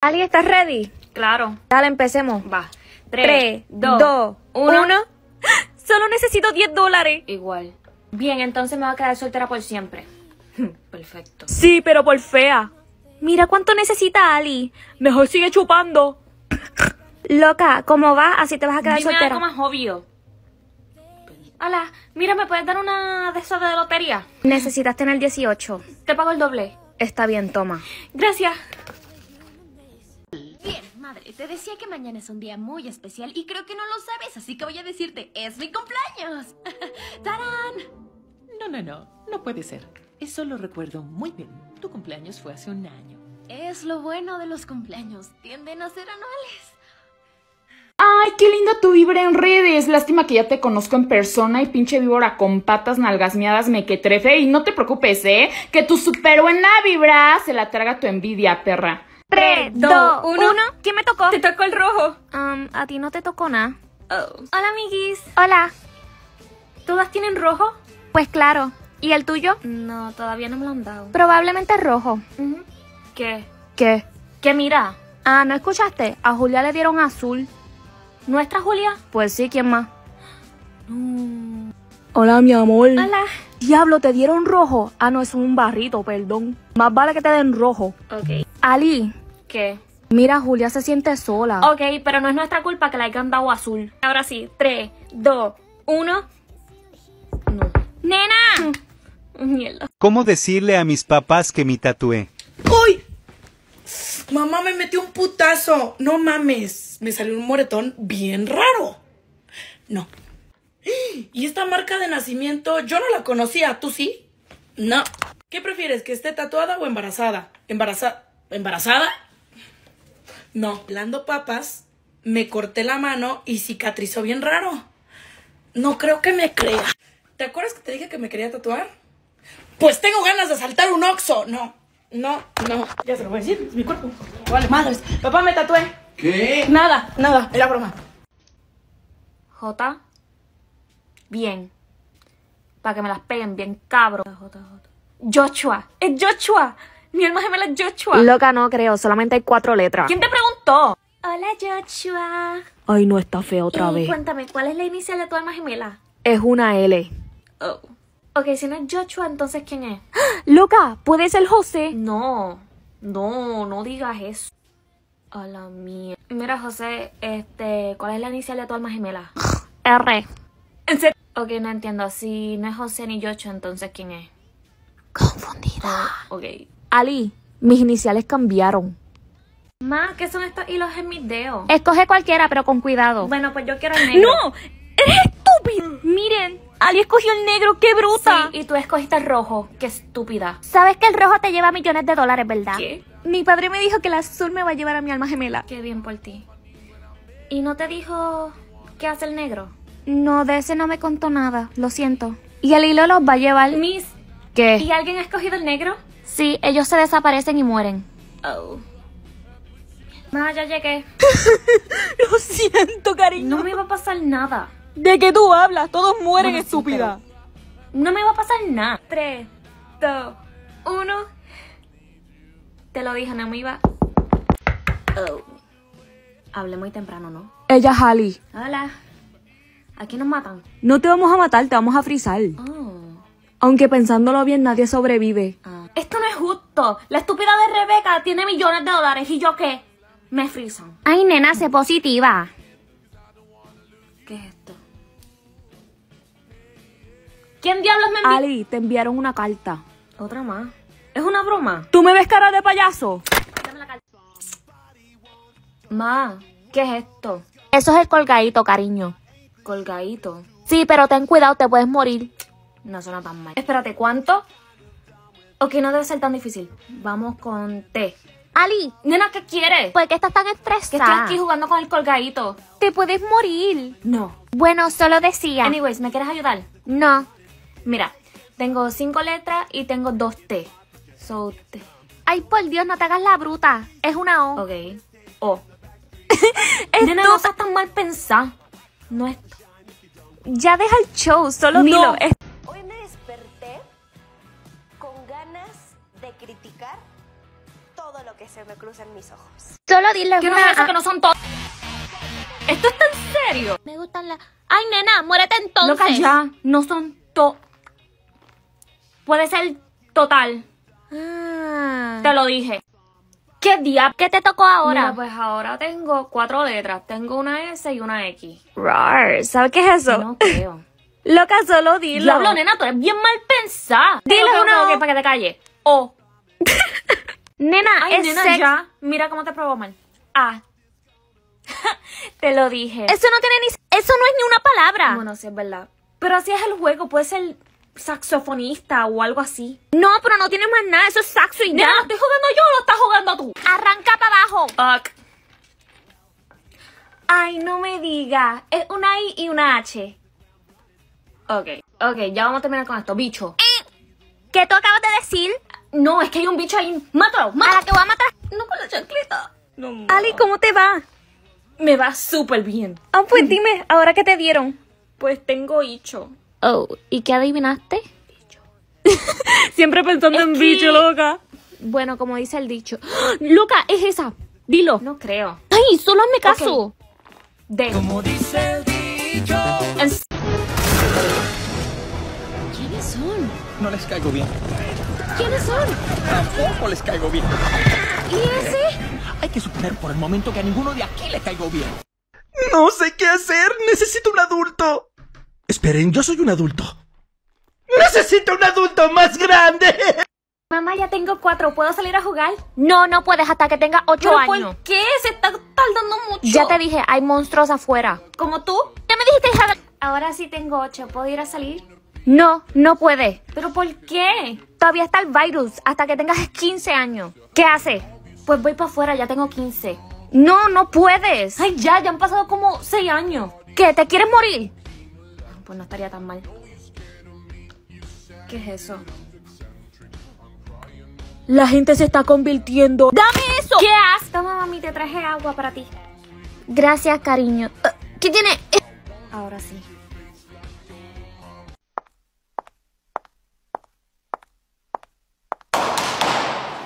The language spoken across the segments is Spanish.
Ali, ¿estás ready? Claro. Dale, empecemos. Va. 3, 2, 1. Solo necesito $10. Igual. Bien, entonces me voy a quedar soltera por siempre. Perfecto. Sí, pero por fea. Mira cuánto necesita Ali. Mejor sigue chupando. Loca, ¿cómo vas? Así te vas a quedar soltera. Dime algo más obvio. Hola, mira, ¿me puedes dar una de esas de lotería? Necesitas tener 18. Te pago el doble. Está bien, toma. Gracias. Bien, madre, te decía que mañana es un día muy especial y creo que no lo sabes, así que voy a decirte, ¡es mi cumpleaños! ¡Tarán! No puede ser. Eso lo recuerdo muy bien. Tu cumpleaños fue hace un año. Es lo bueno de los cumpleaños, tienden a ser anuales. ¡Ay, qué linda tu vibra en redes! Lástima que ya te conozco en persona y pinche víbora con patas nalgasmeadas mequetrefe. Y no te preocupes, ¿eh? Que tu super buena vibra se la traga tu envidia, perra. 3, 2, 1. ¿Quién me tocó? Te tocó el rojo. A ti no te tocó nada. Oh. Hola, amiguis. Hola. ¿Todas tienen rojo? Pues claro. ¿Y el tuyo? No, todavía no me lo han dado. Probablemente rojo. ¿Qué? ¿Qué? ¿Qué mira? Ah, ¿no escuchaste? A Julia le dieron azul. ¿Nuestra Julia? Pues sí, ¿quién más? Hola, mi amor. Hola. Diablo, ¿te dieron rojo? Ah, no, es un barrito, perdón. Más vale que te den rojo. Ok. Ali. ¿Qué? Mira, Julia se siente sola. Ok, pero no es nuestra culpa que la hayan dado azul. Ahora sí, 3, 2, 1. No. ¡Nena! Mierda. ¿Cómo decirle a mis papás que me tatué? ¡Uy! Mamá me metió un putazo. No mames. Me salió un moretón bien raro. No. ¿Y esta marca de nacimiento? Yo no la conocía. ¿Tú sí? No. ¿Qué prefieres? ¿Que esté tatuada o embarazada? ¿Embarazada? No. Pelando papas, me corté la mano y cicatrizó bien raro. No creo que me crea. ¿Te acuerdas que te dije que me quería tatuar? Pues tengo ganas de saltar un Oxxo. No. Ya se lo voy a decir, es mi cuerpo. Vale, madres. Papá, me tatué. ¿Qué? Nada, era broma. J. Bien. Para que me las peguen bien, cabrón. J. Joshua. Es Joshua. Mi alma gemela es Joshua. Loca, no creo. Solamente hay 4 letras. ¿Quién te preguntó? Hola, Joshua. Ay, no, está fea otra vez. Cuéntame, ¿cuál es la inicial de tu alma gemela? Es una L. Oh. Ok, si no es Joshua, entonces ¿quién es? Loca, ¿puede ser José? No digas eso. A la mía. Mira, José, ¿cuál es la inicial de tu alma gemela? R. ¿En serio? Ok, no entiendo. Si no es José ni Joshua, entonces ¿quién es? Confundida. Ok. Ali, mis iniciales cambiaron. Ma, ¿qué son estos hilos en mis dedos? Escoge cualquiera, pero con cuidado. Bueno, pues yo quiero el negro. ¡No! ¡Eres estúpido! Miren. Ali escogió el negro, qué bruta. Sí, y tú escogiste el rojo, qué estúpida. Sabes que el rojo te lleva $millones, ¿verdad? ¿Qué? Mi padre me dijo que el azul me va a llevar a mi alma gemela. Qué bien por ti. ¿Y no te dijo qué hace el negro? No, de ese no me contó nada, lo siento. ¿Y el hilo los va a llevar? Miss. ¿Qué? ¿Y alguien ha escogido el negro? Sí, ellos se desaparecen y mueren. Oh. Ma, ya llegué. Lo siento, cariño. No me va a pasar nada. ¿De qué tú hablas? Todos mueren, bueno, estúpida. Sí, no me va a pasar nada. 3, 2, 1. Te lo dije, no me iba. Oh. Hablé muy temprano, ¿no? Ella es Ali. Hola. ¿Aquí nos matan? No te vamos a matar, te vamos a frizar. Oh. Aunque pensándolo bien, nadie sobrevive. Ah. Esto no es justo. La estúpida de Rebeca tiene $millones. ¿Y yo qué? Me frizan. Ay, nena, sé positiva. ¿Qué es esto? ¿Quién diablos me envió? Ali, te enviaron una carta. ¿Otra más? ¿Es una broma? ¿Tú me ves cara de payaso? Dame la carta. Ma, ¿qué es esto? Eso es el colgadito, cariño. ¿Colgadito? Sí, pero ten cuidado, te puedes morir. No suena tan mal. Espérate, ¿cuánto? Ok, no debe ser tan difícil. Vamos con T. Ali. Nena, ¿qué quieres? ¿Por qué estás tan estresada? Que estoy aquí jugando con el colgadito. Te puedes morir. No. Bueno, solo decía. Anyways, ¿me quieres ayudar? No. Mira, tengo 5 letras y tengo 2 T. So, T. Ay, por Dios, no te hagas la bruta. Es una O. Ok. O. Nena, no estás tan mal pensada. No es... Ya deja el show, solo dilo. Hoy me desperté con ganas de criticar todo. todo lo que se me cruza en mis ojos. Solo dile que no es eso, que no son todos. Esto está en serio. Me gustan las... Ay, nena, muérete entonces. Loca, ya, no son to... Puede ser total. Ah. Te lo dije. ¿Qué diablo? ¿Qué te tocó ahora? Mira, pues ahora tengo 4 letras. Tengo una S y una X. Rar, ¿sabes qué es eso? No creo. Loca, solo dilo. Diablo, nena, tú eres bien mal pensada. Dilo una vez para que te calle. O. Nena, ay, es nena, sex. Ya. Mira cómo te probó mal. A. Te lo dije. Eso no tiene ni... Eso no es ni una palabra. Bueno, sí, es verdad. Pero así es el juego. Puede ser saxofonista o algo así. No, pero no tienes más nada. Eso es saxo y nada. ¿Lo estoy jugando yo o lo estás jugando tú? Arranca para abajo. Fuck. Ay, no me digas. Es una I y una H. Ok, ya vamos a terminar con esto. Bicho. ¿Qué tú acabas de decir? No, es que hay un bicho ahí. Mátalo, mátalo. ¿A la que voy a matar? No, con la chancleta. No, no. Ali, ¿cómo te va? Me va súper bien. Ah, pues dime, ¿ahora qué te dieron? Pues tengo bicho. Oh, ¿y qué adivinaste? Bicho. Siempre pensando en bicho, loca. Bueno, como dice el dicho. ¡Oh, loca, es esa! Dilo. No creo. Ay, solo hazme caso. Okay. De. Como dice el dicho. ¿Quiénes son? No les caigo bien. ¿Quiénes son? Tampoco les caigo bien. ¿Y ese? Hay que suponer por el momento que a ninguno de aquí le caigo bien. No sé qué hacer. Necesito un adulto. Esperen, yo soy un adulto. ¡Necesito un adulto más grande! Mamá, ya tengo 4. ¿Puedo salir a jugar? No, no puedes hasta que tenga 8 años. ¿Pero por qué? Se está tardando mucho. Ya te dije, hay monstruos afuera. ¿Como tú? Ya me dijiste, hija de... Ahora sí tengo 8. ¿Puedo ir a salir? No, no puedes. ¿Pero por qué? Todavía está el virus hasta que tengas 15 años. ¿Qué haces? Pues voy para afuera, ya tengo 15. No, no puedes. Ay, ya han pasado como 6 años. ¿Qué? ¿Te quieres morir? Pues no estaría tan mal. ¿Qué es eso? La gente se está convirtiendo. ¡Dame eso! ¿Qué haces? Toma, mami, te traje agua para ti. Gracias, cariño. ¿Qué tiene? Ahora sí.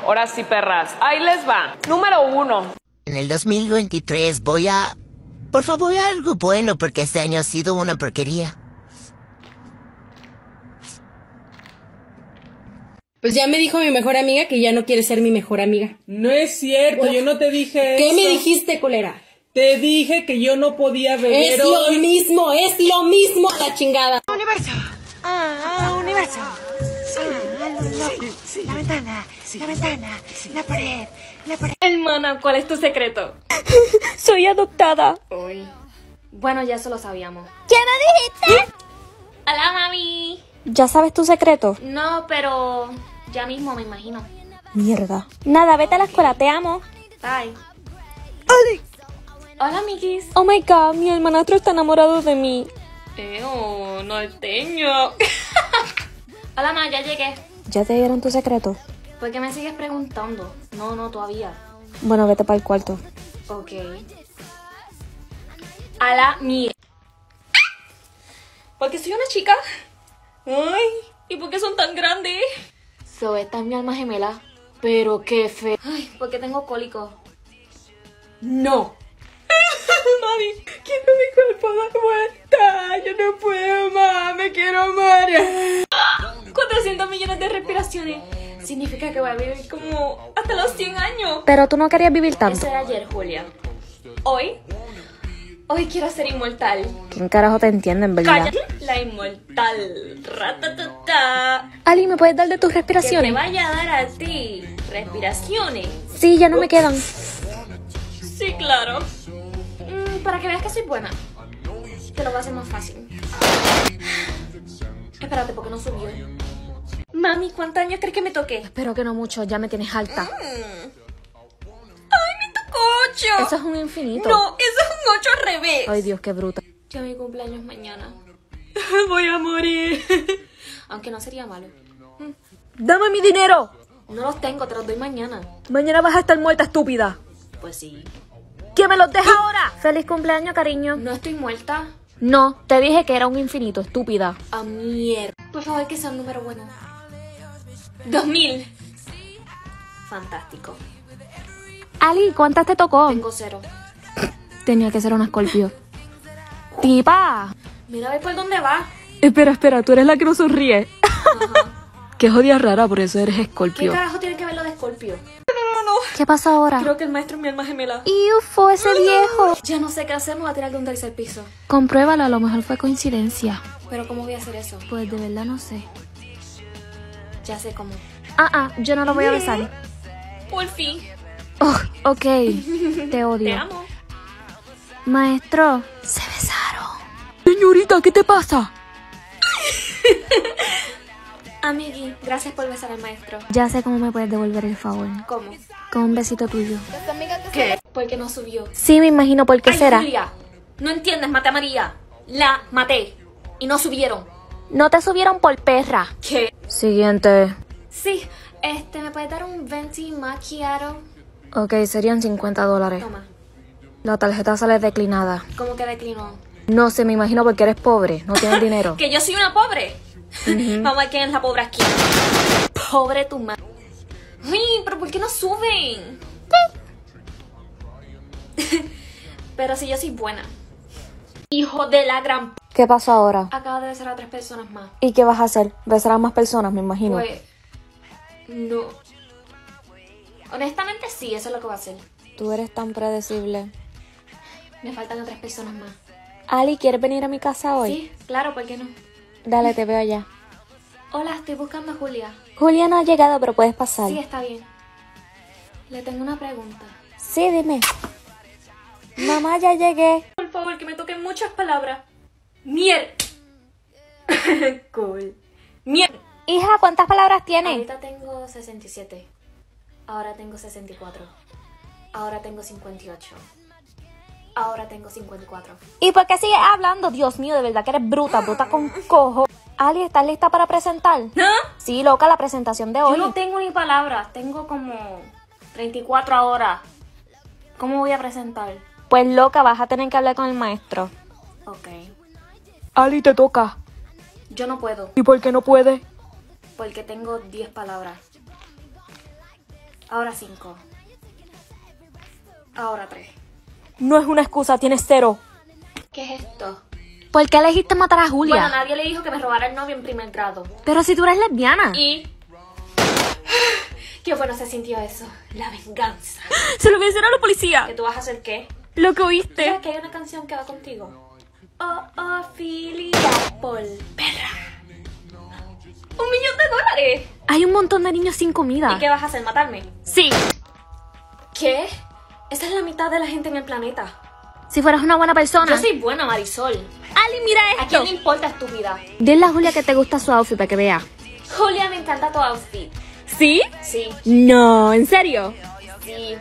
Ahora sí, perras. Ahí les va. Número 1. En el 2023 voy a... Por favor, algo bueno, porque este año ha sido una porquería. Pues ya me dijo mi mejor amiga que ya no quiere ser mi mejor amiga. No es cierto, yo no te dije eso. ¿Qué me dijiste, culera? Te dije que yo no podía beber hoy. Es lo mismo, la chingada. Universo. Universo. Sí. La ventana, sí. La ventana, sí. La pared, la pared. Hermana, ¿cuál es tu secreto? Soy adoptada. Uy. Bueno, ya eso lo sabíamos. ¿Qué me dijiste? Hola, mami. ¿Ya sabes tu secreto? No, pero ya mismo me imagino. Mierda. Nada, vete a la escuela, te amo. Bye. Ay. Hola, Mikis. Oh my god, mi hermanastro está enamorado de mí. Norteño. Hola, ma, ya llegué. ¿Ya te dieron tu secreto? ¿Por qué me sigues preguntando? No, no, todavía. Bueno, vete para el cuarto. Ok. A la mierda. ¿Por qué soy una chica? Ay, ¿y por qué son tan grandes? Esta es mi alma gemela. Pero qué fe. Ay, ¿por qué tengo cólico? No. Mami, quiero mi cuerpo de vuelta. Yo no puedo más, me quiero morir. 400 millones de respiraciones. Significa que voy a vivir como hasta los 100 años. Pero tú no querías vivir tanto. Eso era ayer, Julia. Hoy quiero ser inmortal. ¿Quién carajo te entiende, en verdad? Cállate, la inmortal. Ratatata. Ali, ¿me puedes dar de tus respiraciones? Que me vaya a dar a ti. Respiraciones. Sí, ya no me quedan. Sí, claro. Para que veas que soy buena. Te lo voy a hacer más fácil. Espérate, porque no subió. Mami, ¿cuántos años crees que me toqué? Espero que no mucho, ya me tienes alta. ¡Ay, me tocó 8! Eso es un infinito. No, eso es un 8 al revés. Ay, Dios, qué bruta. Ya mi cumpleaños mañana. Voy a morir. Aunque no sería malo. ¡Dame mi dinero! No los tengo, te los doy mañana. Mañana vas a estar muerta, estúpida. Pues sí. ¿Quién me los deja ahora? ¡Feliz cumpleaños, cariño! No estoy muerta. No, te dije que era un infinito, estúpida. ¡Ah, mierda! Por favor, que sea un número bueno. 2000. Fantástico. Ali, ¿cuántas te tocó? Tengo 0. Tenía que ser una Scorpio. ¡Tipa! Mira a ver por dónde va. Espera, tú eres la que no sonríe. Ajá. Qué jodida rara, por eso eres Scorpio. ¿Qué carajo tiene que ver lo de Scorpio? No. ¿Qué pasa ahora? Creo que el maestro es mi alma gemela. ¡Ufo, ese viejo! Ya no sé qué hacer, me voy a tirar de un tercer piso. Compruébalo, a lo mejor fue coincidencia. ¿Pero cómo voy a hacer eso? Pues de verdad no sé. Ya sé cómo. Yo no lo voy a besar. Por fin. Oh, ok, te odio. Te amo. Maestro, se besaron. Señorita, ¿qué te pasa? Amigui, gracias por besar al maestro. Ya sé cómo me puedes devolver el favor. ¿Cómo? Con un besito tuyo. ¿Qué? ¿Por qué no subió? Sí, me imagino por qué será. Julia, no entiendes, maté a María. La maté. Y no subieron. No te subieron por perra. ¿Qué? Siguiente. Sí, ¿me puedes dar un venti macchiato? Ok, serían $50. Toma. La tarjeta sale declinada. ¿Cómo que declinó? No sé, me imagino porque eres pobre. No tienes dinero. ¿Que yo soy una pobre? Vamos a ver quién es la pobre aquí. Pobre tu madre. Uy, pero ¿por qué no suben? Pero si yo soy buena. Hijo de la gran... ¿Qué pasó ahora? Acabo de besar a 3 personas más. ¿Y qué vas a hacer? Besar a más personas, me imagino. Pues... no. Honestamente sí, eso es lo que voy a hacer. Tú eres tan predecible. Me faltan otras personas más. Ali, ¿quieres venir a mi casa hoy? Sí, claro, ¿por qué no? Dale, te veo allá. Hola, estoy buscando a Julia. Julia no ha llegado, pero puedes pasar. Sí, está bien. Le tengo una pregunta. Sí, dime. Mamá, ya llegué. Por favor, que me toquen muchas palabras. Mier. Cool. Mier. Hija, ¿cuántas palabras tienes? Ahorita tengo 67. Ahora tengo 64. Ahora tengo 58. Ahora tengo 54. ¿Y por qué sigues hablando? Dios mío, de verdad que eres bruta con cojo. Ali, ¿estás lista para presentar? ¿No? Sí, loca, la presentación de hoy. Yo no tengo ni palabras, tengo como 34 ahora. ¿Cómo voy a presentar? Pues loca, vas a tener que hablar con el maestro. Ok. Ali, te toca. Yo no puedo. ¿Y por qué no puedes? Porque tengo 10 palabras. Ahora 5. Ahora 3. No es una excusa, tienes 0. ¿Qué es esto? ¿Por qué elegiste matar a Julia? Bueno, nadie le dijo que me robara el novio en primer grado. Pero si tú eres lesbiana. ¿Y? Qué bueno se sintió eso. La venganza. Se lo mencionó a la policía. ¿Que tú vas a hacer qué? Lo que oíste. ¿Sabes que hay una canción que va contigo? Ofilia por perra. $1.000.000. Hay un montón de niños sin comida. ¿Y qué vas a hacer? ¿Matarme? Sí. ¿Qué? Esa es la mitad de la gente en el planeta. Si fueras una buena persona. Yo soy buena, Marisol. Ali, mira esto. ¿A quién le importa, estúpida? Dile a Julia que te gusta su outfit para que vea. Julia, me encanta tu outfit. ¿Sí? Sí. No, ¿en serio? Sí.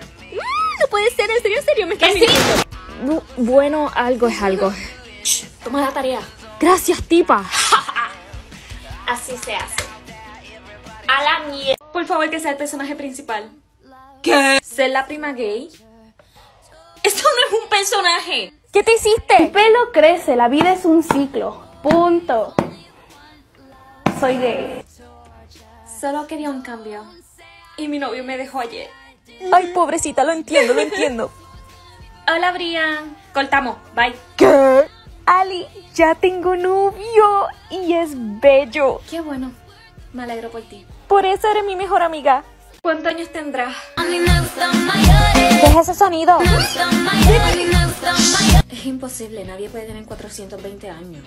No puede ser, en serio, me estás mintiendo. Bueno, algo es algo. Shh, toma la tarea. Gracias, tipa. Así se hace. A la mierda. Por favor, que sea el personaje principal. ¿Qué? ¿Ser la prima gay? ¡Eso no es un personaje! ¿Qué te hiciste? Mi pelo crece, la vida es un ciclo. Punto. Soy gay. Solo quería un cambio. Y mi novio me dejó ayer. Ay, pobrecita, lo entiendo. Hola, Brian. Cortamos, bye. ¿Qué? Ali, ya tengo novio y es bello. Qué bueno, me alegro por ti. Por eso eres mi mejor amiga. ¿Cuántos años tendrás? A mí me gustan mayores. ¿Qué es ese sonido? Es imposible, nadie puede tener 420 años.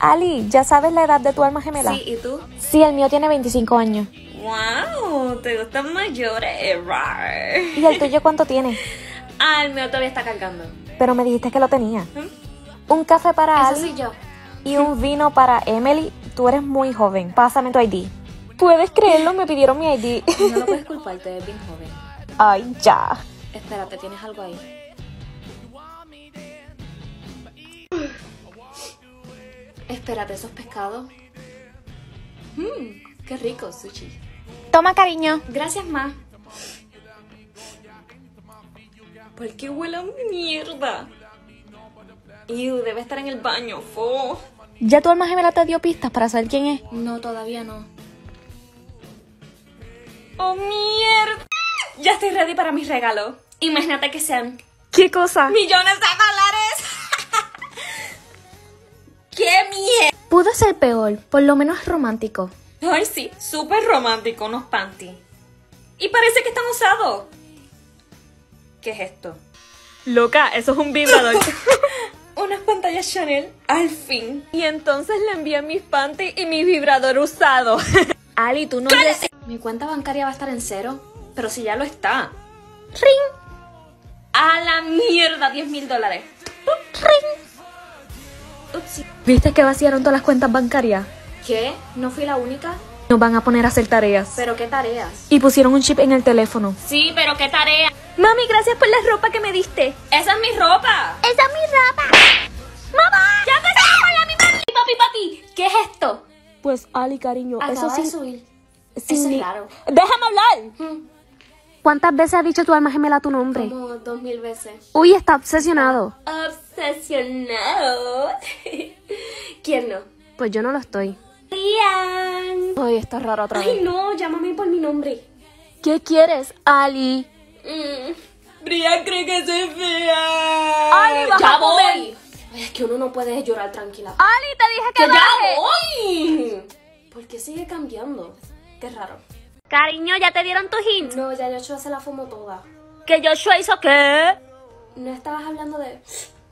Ali, ¿ya sabes la edad de tu alma gemela? Sí, ¿y tú? Sí, el mío tiene 25 años. ¡Wow! Te gustan mayores. ¿Y el tuyo cuánto tiene? Ah, el mío todavía está cargando. Pero me dijiste que lo tenía. Un café para Ali. Eso soy yo. Y un vino para Emily. Tú eres muy joven. Pásame tu ID. ¿Puedes creerlo? Me pidieron mi ID. No lo puedes culpar, te ves bien joven. Ay, ya. Espérate, ¿tienes algo ahí? Espérate, ¿esos pescados? Qué rico, sushi. Toma, cariño. Gracias, ma. ¿Por qué huele a mierda? Iu, debe estar en el baño, fo. ¿Ya tu alma gemela te dio pistas para saber quién es? No, todavía no. ¡Oh, mierda! Ya estoy ready para mis regalos. Imagínate que sean... ¿Qué cosa? Millones de dólares. ¡Qué mierda! Pudo ser peor, por lo menos romántico. Ay sí, súper romántico, unos panties. Y parece que están usados. ¿Qué es esto? Loca, eso es un vibrador. Unas pantallas Chanel, al fin. Y entonces le envié mis panties y mi vibrador usado. Ali, tú no... ¡Cállate! Mi cuenta bancaria va a estar en cero, pero si ya lo está. ¡Ring! ¡A la mierda! 10.000 dólares. ¡Ring! Upsi. ¿Viste que vaciaron todas las cuentas bancarias? ¿Qué? ¿No fui la única? Nos van a poner a hacer tareas. ¿Pero qué tareas? Y pusieron un chip en el teléfono. Sí, pero qué tarea. Mami, gracias por la ropa que me diste. ¡Esa es mi ropa! ¡Esa es mi ropa! ¡Mamá! ¡Ya empezamos con la misma! ¡Papi! ¿Qué es esto? Pues, Ali, cariño, acaba eso de subir. Eso es raro. ¡Déjame hablar! ¿Cuántas veces ha dicho tu alma gemela tu nombre? Como 2000 veces. Uy, está obsesionado. Obsesionado. ¿Quién no? Pues yo no lo estoy. Rian. Ay, está raro otra vez. Ay, no, llámame por mi nombre. ¿Qué quieres, Ali? Rian cree que soy fea. Ali, baja. Ya voy. Ay, es que uno no puede llorar tranquila. Ali, te dije que baje. Ya voy. ¿Por qué sigue cambiando? Qué raro. Cariño, ¿ya te dieron tu hint? No, ya Joshua se la fumó toda. ¿Que Joshua hizo qué? ¿No estabas hablando de...?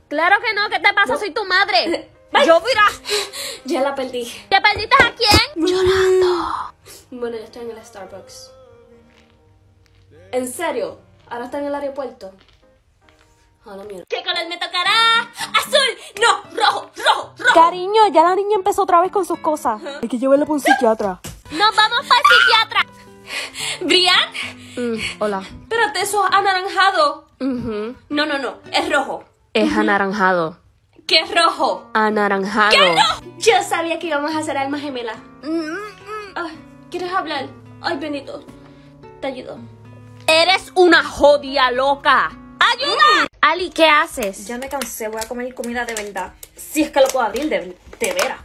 Claro que no, ¿qué te pasa? No. Soy tu madre. Yo, mira. Ya la perdí. ¿Te perdiste a quién? Llorando. Bueno, ya estoy en el Starbucks. ¿En serio? ¿Ahora está en el aeropuerto? A la mierda. ¿Qué color me tocará? ¡Azul! ¡No! ¡Rojo! ¡Rojo! ¡Rojo! Cariño, ya la niña empezó otra vez con sus cosas. Hay que llevarla por un psiquiatra. ¡Nos vamos para el psiquiatra! ¿Brian? Hola. Espérate, eso es anaranjado. No, no, no, es rojo. Es anaranjado. ¿Qué es rojo? Anaranjado. ¿Qué no? Yo sabía que íbamos a hacer alma gemela. ¿Quieres hablar? Ay, bendito. Te ayudo. Eres una jodida loca. ¡Ayuda! Ali, ¿qué haces? Ya me cansé, voy a comer comida de verdad. Si es que lo puedo abrir de veras.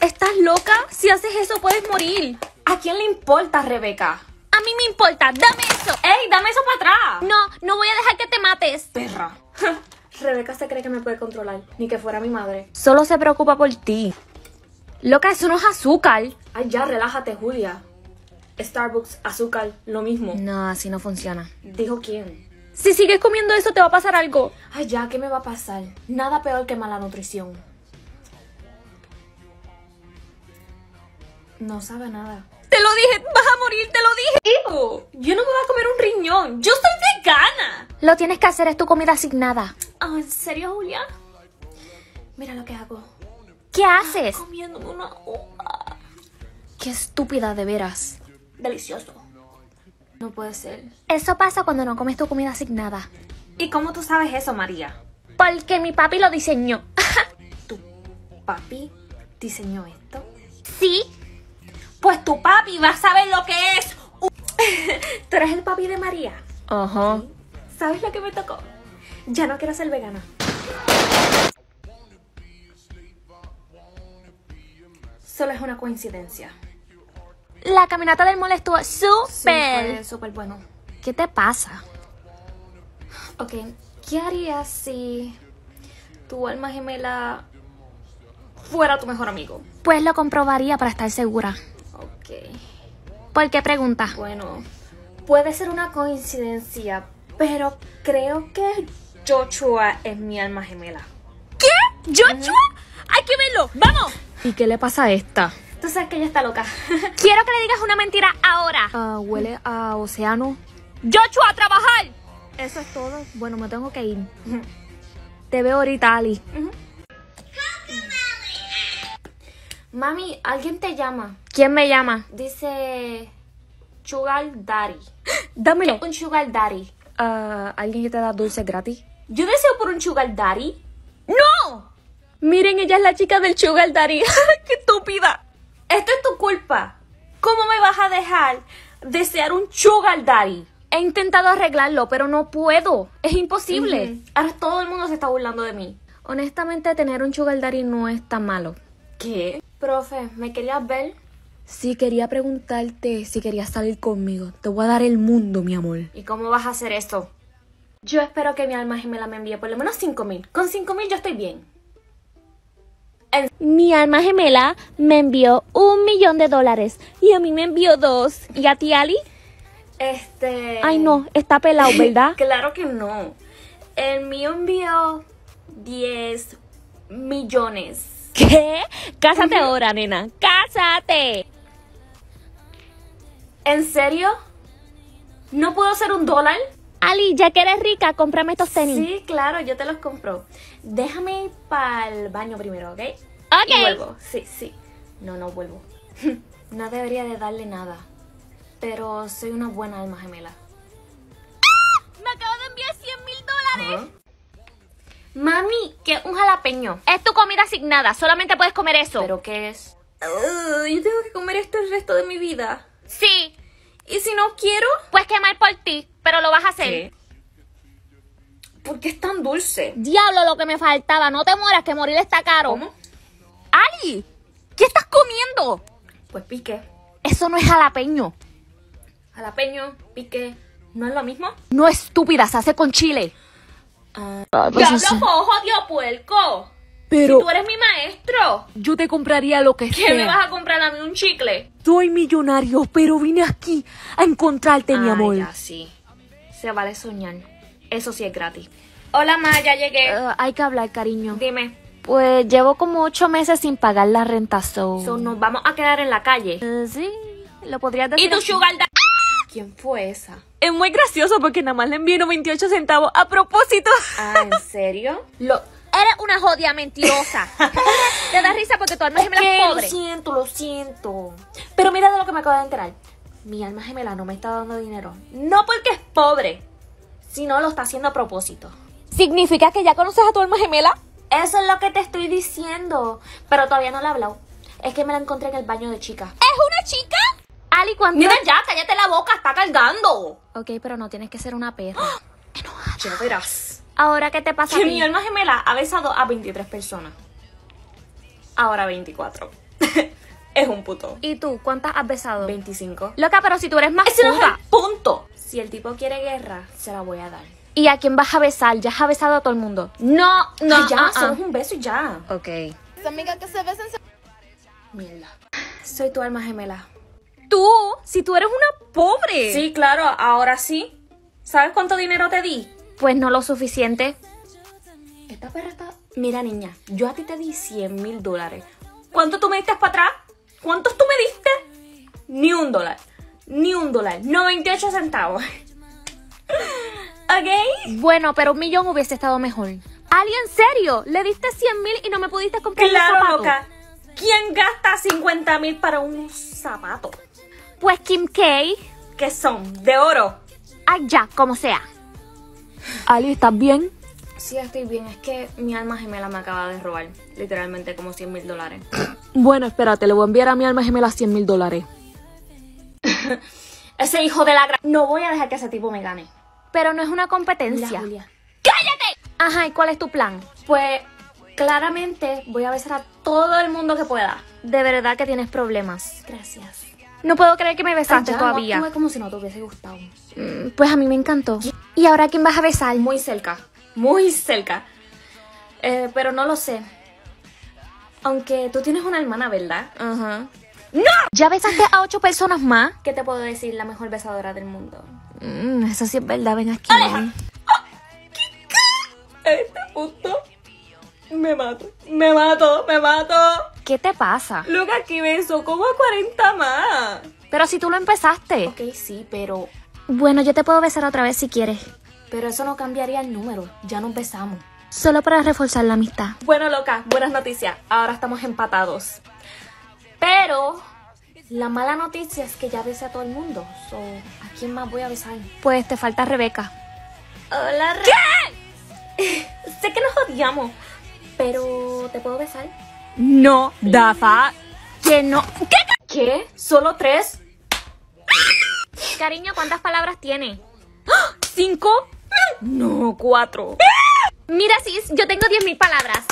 ¿Estás loca? Si haces eso puedes morir. ¿A quién le importa, Rebeca? A mí me importa, dame eso. ¡Ey, dame eso para atrás! No, no voy a dejar que te mates. Perra. Rebeca se cree que me puede controlar, ni que fuera mi madre. Solo se preocupa por ti. Loca, eso no es azúcar. Ay, ya, relájate, Julia. Starbucks, azúcar, lo mismo. No, así no funciona. ¿Dijo quién? Si sigues comiendo eso te va a pasar algo. Ay, ya, ¿qué me va a pasar? Nada peor que mala nutrición. No sabe nada. Te lo dije, vas a morir, te lo dije. Ew, yo no me voy a comer un riñón, yo soy vegana. Lo tienes que hacer, es tu comida asignada. Oh, ¿en serio, Julia? Mira lo que hago. ¿Qué haces? Comiéndome una uva. Qué estúpida, de veras. Delicioso. No puede ser. Eso pasa cuando no comes tu comida asignada. ¿Y cómo tú sabes eso, María? Porque mi papi lo diseñó. ¿Tu papi diseñó esto? Sí. Pues tu papi va a saber lo que es. ¿Tú eres el papi de María? Ajá. ¿Sabes lo que me tocó? Ya no quiero ser vegana. Solo es una coincidencia. La caminata del mall estuvo súper. Sí, súper bueno. ¿Qué te pasa? Ok, ¿qué harías si tu alma gemela fuera tu mejor amigo? Pues lo comprobaría para estar segura. ¿Por qué preguntas? Bueno, puede ser una coincidencia, pero creo que Joshua es mi alma gemela. ¿Qué? ¿Joshua? ¡Hay que verlo! ¡Vamos! ¿Y qué le pasa a esta? Tú sabes que ella está loca. Quiero que le digas una mentira ahora. Huele a océano. ¡Joshua, a trabajar! Eso es todo. Bueno, me tengo que ir. Te veo ahorita, Ali. Mami, alguien te llama. ¿Quién me llama? Dice... Sugar Daddy. Dámelo. ¿Qué? Un Sugar Daddy. ¿Alguien que te da dulces gratis? ¿Yo deseo por un Sugar Daddy? ¡No! Miren, ella es la chica del Sugar Daddy. ¡Qué estúpida! Esto es tu culpa. ¿Cómo me vas a dejar desear un Sugar Daddy? He intentado arreglarlo, pero no puedo. Es imposible. Ahora todo el mundo se está burlando de mí. Honestamente, tener un Sugar Daddy no es tan malo. ¿Qué? Profe, ¿me querías ver? Sí, quería preguntarte si querías salir conmigo. Te voy a dar el mundo, mi amor. ¿Y cómo vas a hacer esto? Yo espero que mi alma gemela me envíe por lo menos 5.000. Con 5.000 yo estoy bien. Mi alma gemela me envió $1.000.000 y a mí me envió 2. ¿Y a ti, Ali? Ay, no, está pelado, ¿verdad? Claro que no. El mío envió 10 millones. ¿Qué? Cásate ahora, nena. ¡Cásate! ¿En serio? ¿No puedo hacer $1? Ali, ya que eres rica, cómprame estos tenis. Sí, claro, yo te los compro. Déjame ir para el baño primero, ¿ok? Ok. Y vuelvo, sí. No vuelvo. No debería de darle nada. Pero soy una buena alma gemela. ¡Ah! Me acabo de enviar $100.000. Mami, que es un jalapeño. Es tu comida asignada, solamente puedes comer eso. ¿Pero qué es? Yo tengo que comer esto el resto de mi vida. Sí. ¿Y si no quiero? Pues quemar por ti, pero lo vas a hacer. ¿Qué? ¿Por qué es tan dulce? Diablo, lo que me faltaba. No te mueras, que morir está caro. ¿Cómo? ¡Ali! ¿Qué estás comiendo? Pues pique. Eso no es jalapeño. Jalapeño, pique, ¿no es lo mismo? No, estúpida, se hace con chile. ¡Diablo, cojo, Dios puerco! Pero si tú eres mi maestro, yo te compraría lo que sea. ¿Qué me vas a comprar a mí? ¿Un chicle? Soy millonario, pero vine aquí a encontrarte, mi amor. Ya, sí. Se vale soñar. Eso sí es gratis. Hola, ma, ya llegué. Hay que hablar, cariño. Dime. Pues llevo como 8 meses sin pagar la renta, so nos vamos a quedar en la calle. Sí, lo podrías decir. ¿Y tu sugar daddy? ¿Quién fue esa? Es muy gracioso porque nada más le enviaron 28 centavos a propósito. ¿En serio? Eres una jodida mentirosa. Te da risa porque tu alma gemela es pobre. Lo siento. Pero mira de lo que me acabo de enterar. Mi alma gemela no me está dando dinero. No porque es pobre, sino lo está haciendo a propósito. ¿Significa que ya conoces a tu alma gemela? Eso es lo que te estoy diciendo. Pero todavía no la he hablado. Es que me la encontré en el baño de chicas. ¿Es una chica? Ali, cuando... Mira ya, cállate la boca, está cargando. Ok, pero no tienes que ser una perra. Enojada. Ya verás. ¿Ahora qué te pasa? Que mi alma gemela ha besado a 23 personas. Ahora 24. Es un puto. ¿Y tú? ¿Cuántas has besado? 25. Loca, pero si tú eres más puta. ¡Punto! Si el tipo quiere guerra, se la voy a dar. ¿Y a quién vas a besar? Ya has besado a todo el mundo. No. Ay, ya, solo es un beso y ya. Ok. Amiga, que se besen. Mierda. Soy tu alma gemela. ¿Tú? Si tú eres una pobre. Sí, claro, ahora sí. ¿Sabes cuánto dinero te di? Pues no lo suficiente. Esta perra está... Mira, niña, yo a ti te di $100.000. ¿Cuánto tú me diste para atrás? ¿Cuántos tú me diste? Ni $1. Ni $1. No, 98 centavos. ¿Ok? Bueno, pero $1.000.000 hubiese estado mejor. Ali, ¿en serio? Le diste $100.000 y no me pudiste comprar un zapato. Claro, loca. ¿Quién gasta $50.000 para un zapato? Pues Kim K. ¿Qué son? ¿De oro? Ay, ya, como sea. Ali, ¿estás bien? Sí, estoy bien. Es que mi alma gemela me acaba de robar. Literalmente como $100.000. Bueno, espérate, le voy a enviar a mi alma gemela $100.000. Ese hijo de la gran... No voy a dejar que ese tipo me gane. Pero no es una competencia. ¡Cállate! Ajá, ¿y cuál es tu plan? Pues, claramente voy a besar a todo el mundo que pueda. De verdad que tienes problemas. Gracias. No puedo creer que me besaste todavía. No, como si no te hubiese gustado. Pues a mí me encantó. ¿Y ahora quién vas a besar? Muy cerca. Pero no lo sé. Aunque tú tienes una hermana, ¿verdad? Ajá. ¡No! ¿Ya besaste a 8 personas más? ¿Qué te puedo decir? La mejor besadora del mundo. Eso sí es verdad. Ven aquí. ¿Qué? Este punto me mato. ¿Qué te pasa? Loca, aquí beso como a 40 más. Pero si tú lo empezaste. Ok, sí, pero... Bueno, yo te puedo besar otra vez si quieres. Pero eso no cambiaría el número. Ya nos besamos. Solo para reforzar la amistad. Bueno, loca, buenas noticias. Ahora estamos empatados. Pero la mala noticia es que ya besé a todo el mundo. So, ¿a quién más voy a besar? Pues te falta Rebeca. Hola, Rebeca. ¿Qué? Sé que nos odiamos. Pero, ¿te puedo besar? No, Dafa. Que no. ¿Qué? ¿Solo 3? Cariño, ¿cuántas palabras tiene? 5. No, 4. Mira, sis, yo tengo 10.000 palabras.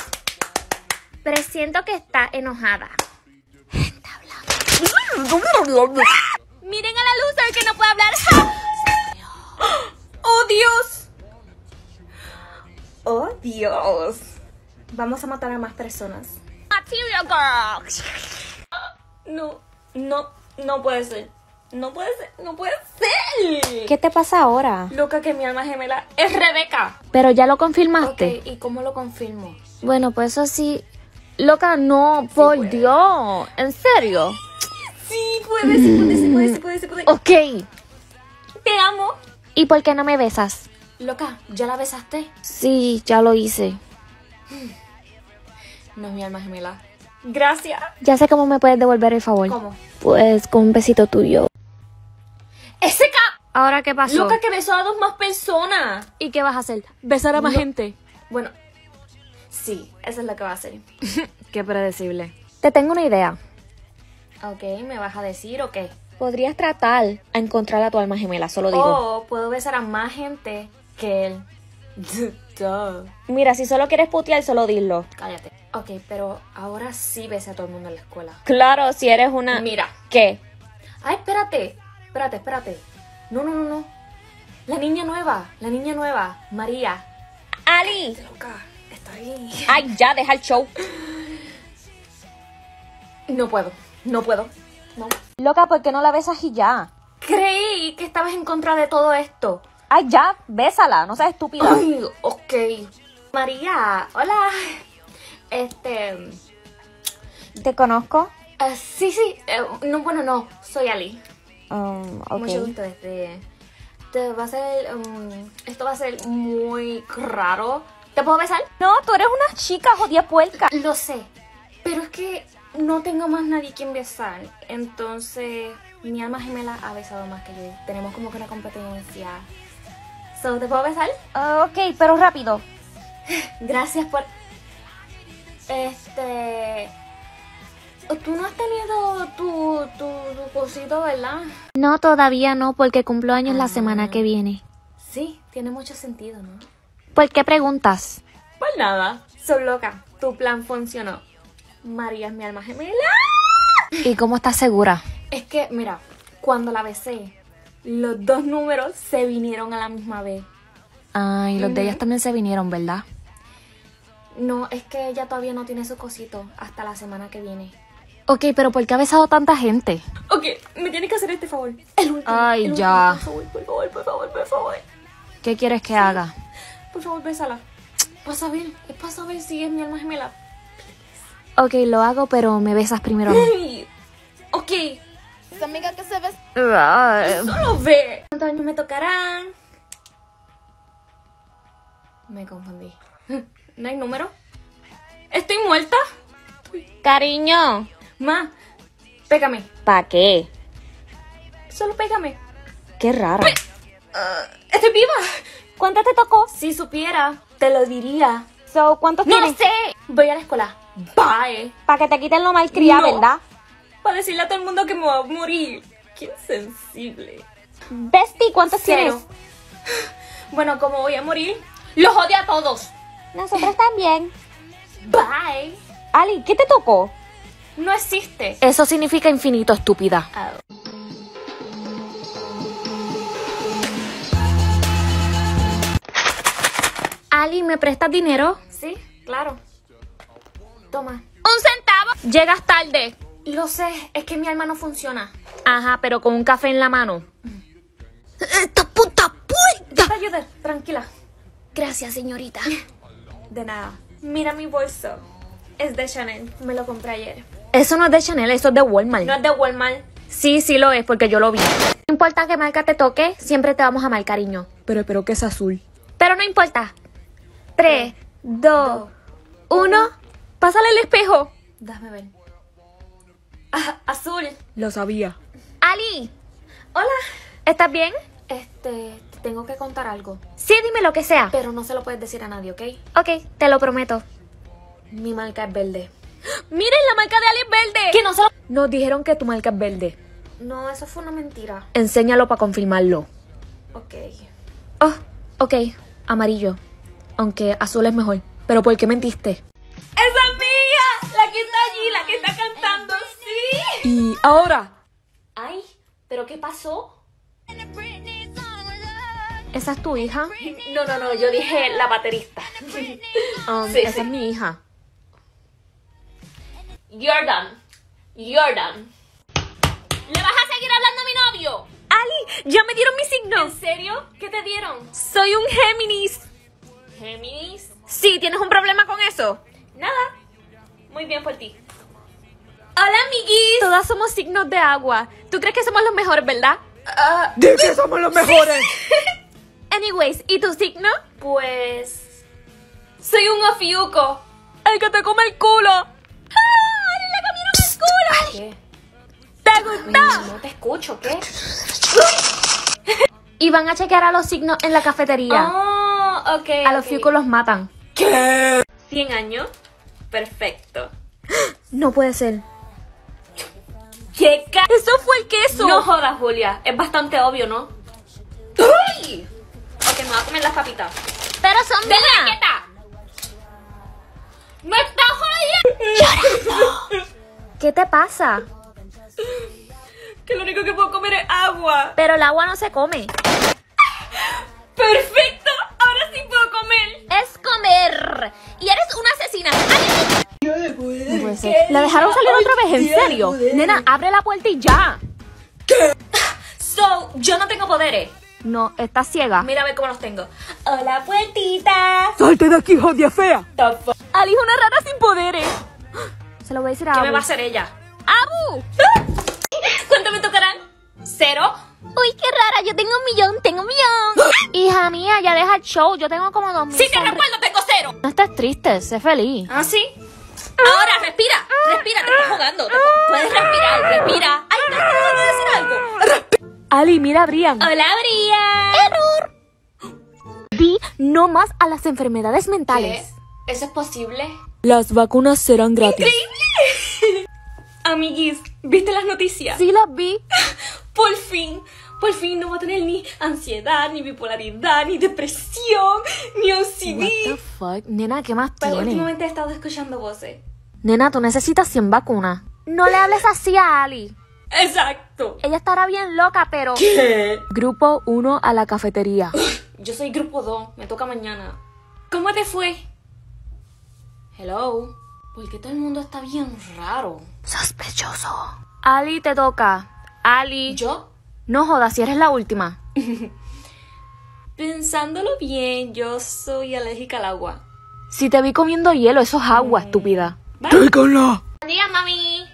Presiento que está enojada. Está hablando. Miren a la loser que no puede hablar. ¡Oh, Dios! Dios. Vamos a matar a más personas. Material Girl. No puede ser. No puede ser, no puede ser. ¿Qué te pasa ahora? Loca, que mi alma gemela es Rebeca. Pero ya lo confirmaste. Ok, ¿y cómo lo confirmo? Bueno, pues eso sí. Loca, no, sí, por puede. Dios. ¿En serio? Sí puede. Ok. Te amo. ¿Y por qué no me besas? Loca, ¿ya la besaste? Sí, ya lo hice. No es mi alma gemela. Gracias. Ya sé cómo me puedes devolver el favor. ¿Cómo? Pues con un besito tuyo. ¡Ese cap! ¿Ahora qué pasó? Loca, que besó a dos más personas. ¿Y qué vas a hacer? ¿Besar a más gente? Bueno, sí, eso es lo que va a hacer. Qué predecible. Te tengo una idea. Ok, ¿me vas a decir o qué? Podrías tratar a encontrar a tu alma gemela, solo digo. Oh, puedo besar a más gente que él. Mira, si solo quieres putear, solo dilo. Cállate. Ok, pero ahora sí besé a todo el mundo en la escuela. Claro, si eres una... Mira. ¿Qué? Ay, espérate. No. La niña nueva, María. ¡Ali! Loca, está ahí. Ay, ya, deja el show. No puedo. Loca, ¿por qué no la besas y ya? Creí que estabas en contra de todo esto. Ay, ya, bésala, no seas estúpida. Ay, ok. María, hola. ¿Te conozco? Sí. No, soy Ali. Okay. Mucho gusto. Esto va a ser muy raro. ¿Te puedo besar? No, tú eres una chica jodida puerca. Lo sé, pero es que no tengo más nadie quien besar. Entonces, mi alma gemela ha besado más que yo. Tenemos como que una competencia. ¿Te puedo besar? Ok, pero rápido. Gracias por... Tú no has tenido tu cosito, ¿verdad? No, todavía no, porque cumplo años la semana que viene. Sí, tiene mucho sentido, ¿no? ¿Por qué preguntas? Pues nada, soy loca, tu plan funcionó. María es mi alma gemela. ¿Y cómo estás segura? Es que, mira, cuando la besé, los dos números se vinieron a la misma vez. Ah, y los de ellas también se vinieron, ¿verdad? No, es que ella todavía no tiene su cosito hasta la semana que viene. Ok, pero ¿por qué ha besado tanta gente? Ok, me tienes que hacer este favor. El último. Ay, el ya. Último, por favor. ¿Qué quieres que haga? Por favor, bésala. Es para saber si es mi alma gemela. Ok, lo hago, pero me besas primero. Hey, ok. Esa amiga que se besa. Solo ve. ¿Cuántos años me tocarán? Me confundí. ¿No hay número? ¿Estoy muerta? Cariño. Ma, pégame. ¿Para qué? Solo pégame. Qué raro. ¡Estoy viva! ¿Cuánto te tocó? Si supiera, te lo diría. ¿Cuánto tienes? ¡No sé! Voy a la escuela. Bye. Para que te quiten lo malcriado, no. ¿Verdad? Para decirle a todo el mundo que me va a morir. Qué insensible. Bestie, ¿cuántos tienes? Bueno, como voy a morir, los odio a todos. Nosotros también. Bye. Ali, ¿qué te tocó? No existe. Eso significa infinito, estúpida. Oh. Ali, ¿me prestas dinero? Sí, claro. Toma. ¡1 centavo! Llegas tarde. Lo sé, es que mi alma no funciona. Ajá, pero con un café en la mano. ¡Esta puta puerta! Te ayudaré, tranquila. Gracias, señorita. De nada. Mira mi bolso. Es de Chanel. Me lo compré ayer. Eso no es de Chanel, eso es de Walmart. ¿No es de Walmart? Sí, sí lo es, porque yo lo vi. No importa qué marca te toque, siempre te vamos a amar, cariño. Pero espero que es azul. Pero no importa. 3, 2, 1. Pásale el espejo. Déjame ver. Azul. Lo sabía. Ali. Hola. ¿Estás bien? Tengo que contar algo. Sí, dime lo que sea. Pero no se lo puedes decir a nadie, ¿ok? Ok, te lo prometo. Mi marca es verde. ¡Miren, la marca de Ali es verde! Que no se lo... Nos dijeron que tu marca es verde. No, eso fue una mentira. Enséñalo para confirmarlo. Ok. Oh, ok. Amarillo. Aunque azul es mejor. ¿Pero por qué mentiste? ¡Esa es mía! La que está allí, la que está cantando, ¡sí! ¿Y ahora? Ay, ¿pero qué pasó? ¿Esa es tu hija? No, yo dije la baterista. Esa es mi hija. You're done. You're done. ¿Le vas a seguir hablando a mi novio? Ali, ya me dieron mi signo. ¿En serio? ¿Qué te dieron? Soy un Géminis. ¿Géminis? Sí, ¿tienes un problema con eso? Nada. Muy bien por ti. Hola, amiguis. Todas somos signos de agua. ¿Tú crees que somos los mejores, verdad? ¡Di que somos los mejores! Anyways, ¿y tu signo? Pues... soy un ofiuco. ¡El que te come el culo! ¡Ah! ¡Le comieron el culo! ¿Qué? ¿Te gustó? No te escucho, ¿qué? Y van a chequear a los signos en la cafetería. Oh, ok. A los fiucos los matan. ¿Qué? 100 años. Perfecto. No puede ser. ¿Qué? ¡Eso fue el queso! No jodas, Julia. Es bastante obvio, ¿no? ¡Uy! Ok, me voy a comer las papitas. ¡Pero son mías! ¡Ven quieta! ¡Me está jodiendo! ¡Llorando! ¿Qué te pasa? Que lo único que puedo comer es agua. Pero el agua no se come. ¡Perfecto! ¡Ahora sí puedo comer! ¡Es comer! ¡Y eres una asesina! ¡Adiós! ¿La dejaron salir otra vez? ¿En serio? Nena, abre la puerta y ya. ¿Qué? So, yo no tengo poderes. No, estás ciega. Mira a ver cómo los tengo. Hola, puertita. Salte de aquí, jodida fea. Ali es una rata sin poderes. Se lo voy a decir a Abu. ¿Qué me va a hacer ella? ¡Abu! ¿Cuánto me tocarán? ¿Cero? Uy, qué rara, yo tengo 1 millón, tengo 1 millón. Hija mía, ya deja el show, yo tengo como 2 mil. Si te recuerdo, tengo 0. No estés triste, sé feliz. ¿Ah, sí? Ahora, respira, respira, te estás jugando. Puedes respirar, respira. Ay, ¿te estás jugando a decir algo? Ali, mira a Brian. Hola, Brian. Error. Di no más a las enfermedades mentales. ¿Qué? ¿Eso es posible? Las vacunas serán gratis. ¡Increíble! Amiguis, ¿viste las noticias? Sí, las vi. Por fin no voy a tener ni ansiedad, ni bipolaridad, ni depresión, ni OCD. What the fuck? Nena, ¿qué más tienes? Pero últimamente he estado escuchando voces. Nena, tú necesitas 100 vacunas. No le hables así a Ali. Exacto. Ella estará bien loca, pero... ¿Qué? Grupo 1 a la cafetería. Yo soy grupo 2, me toca mañana. ¿Cómo te fue? Hello. ¿Por qué todo el mundo está bien raro? Sospechoso. Ali, te toca. Ali. ¿Yo? No jodas, si eres la última. Pensándolo bien, yo soy alérgica al agua. Si te vi comiendo hielo, eso es agua, estúpida. ¡Estoy con la! ¡Buen día, mami!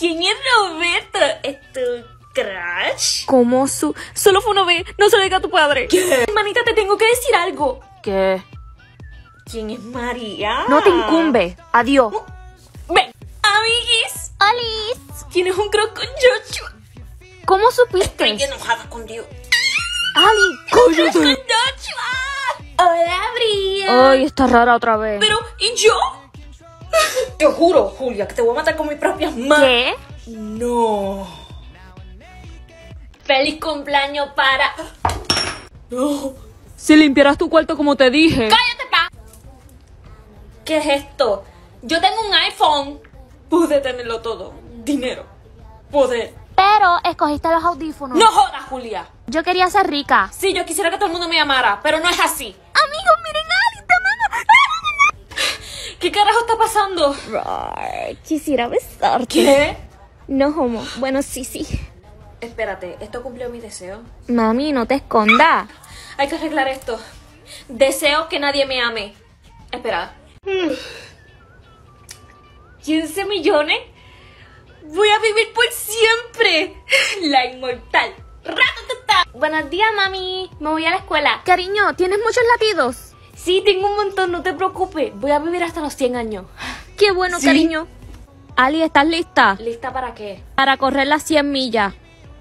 ¿Quién es Roberto? ¿Es tu crush? ¿Cómo su...? Solo fue una vez, no se lo diga a tu padre. ¿Qué? Manita, te tengo que decir algo. ¿Qué? ¿Quién es María? No te incumbe, adiós. Ven, amiguis. Olis. ¿Tienes un crush con Joshua? ¿Cómo supiste? Estoy enojada con Dios. ¡Ali! ¡Cállate! ¡Con Joshua! ¡Hola, Bria! ¡Ay, está rara otra vez! Pero, ¿y yo? Te juro, Julia, que te voy a matar con mis propias manos. ¿Qué? No. ¡Feliz cumpleaños para...! No. Si limpiarás tu cuarto como te dije. ¡Cállate, pa! ¿Qué es esto? Yo tengo un iPhone. Pude tenerlo todo. Dinero. Poder. Pero escogiste los audífonos. ¡No jodas, Julia! Yo quería ser rica. Sí, yo quisiera que todo el mundo me amara, pero no es así. Amigos, miren a Ali, te mando. ¿Qué carajo está pasando? Roar, quisiera besarte. ¿Qué? No, homo. Bueno, sí. Espérate, ¿esto cumplió mi deseo? Mami, no te escondas. Hay que arreglar esto. Deseo que nadie me ame. Espera. 15 millones... Voy a vivir por siempre. La inmortal. Ratatata. Buenos días, mami. Me voy a la escuela. Cariño, ¿tienes muchos latidos? Sí, tengo un montón, no te preocupes. Voy a vivir hasta los 100 años. Qué bueno, ¿sí? Cariño. Ali, ¿estás lista? ¿Lista para qué? Para correr las 100 millas.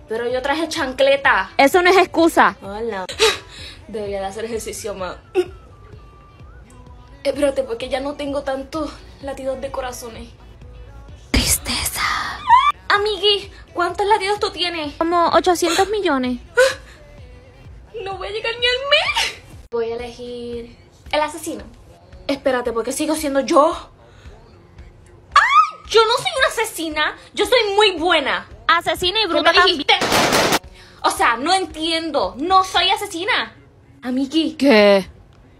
Pero yo traje chancleta. Eso no es excusa. Hola. Debería de hacer ejercicio más. Espérate, porque ya no tengo tantos latidos de corazones. Tristeza. Amigui, ¿cuántos latidos tú tienes? Como 800 millones. No voy a llegar ni al mes. Voy a elegir el asesino. Espérate, porque sigo siendo yo. ¡Ay! Yo no soy una asesina. Yo soy muy buena. Asesina y bruta también. O sea, no entiendo. No soy asesina. Amigui. ¿Qué?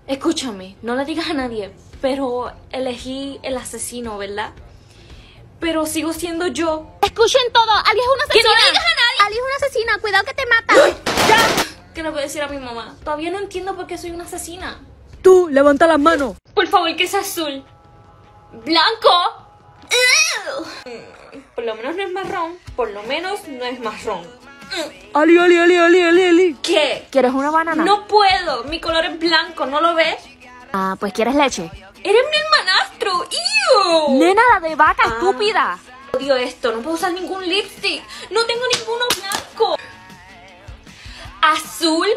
Escúchame, no le digas a nadie, pero elegí el asesino, ¿verdad? Pero sigo siendo yo. Escuchen todo, Ali es una asesina. Que no le digas a nadie. Ali es una asesina, cuidado que te mata. ¡Ya! ¿Qué le voy a decir a mi mamá? Todavía no entiendo por qué soy una asesina. Tú, levanta las manos. Por favor, que sea azul. Blanco. Por lo menos no es marrón. Por lo menos no es marrón. Ali, Ali, Ali, Ali, Ali, Ali. ¿Qué? ¿Quieres una banana? No puedo, mi color es blanco, ¿no lo ves? Ah, pues ¿quieres leche? ¡Eres mi hermanastro! ¡Ew! ¡Nena, la de vaca, estúpida! Odio esto, no puedo usar ningún lipstick. No tengo ninguno blanco. ¿Azul?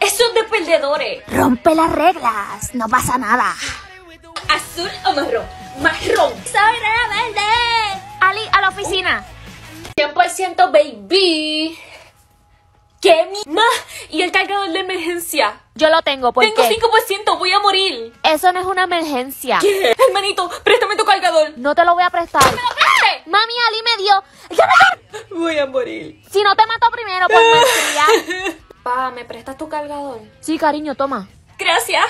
¡Eso es de perdedores! ¡Rompe las reglas! ¡No pasa nada! ¿Azul o marrón? ¡Marrón! ¡Soy Rara Verde! Ali, a la oficina. 100% baby. ¿Qué mi ma? Y el cargador de emergencia. Yo lo tengo, ¿por qué? Tengo 5%, voy a morir. Eso no es una emergencia. ¿Qué? Hermanito, préstame tu cargador. No te lo voy a prestar. ¡No me lo prestes! Mami, Ali me dio. Voy a morir. Si no te mato primero, por maestría. Pa, ¿me prestas tu cargador? Sí, cariño, toma. Gracias.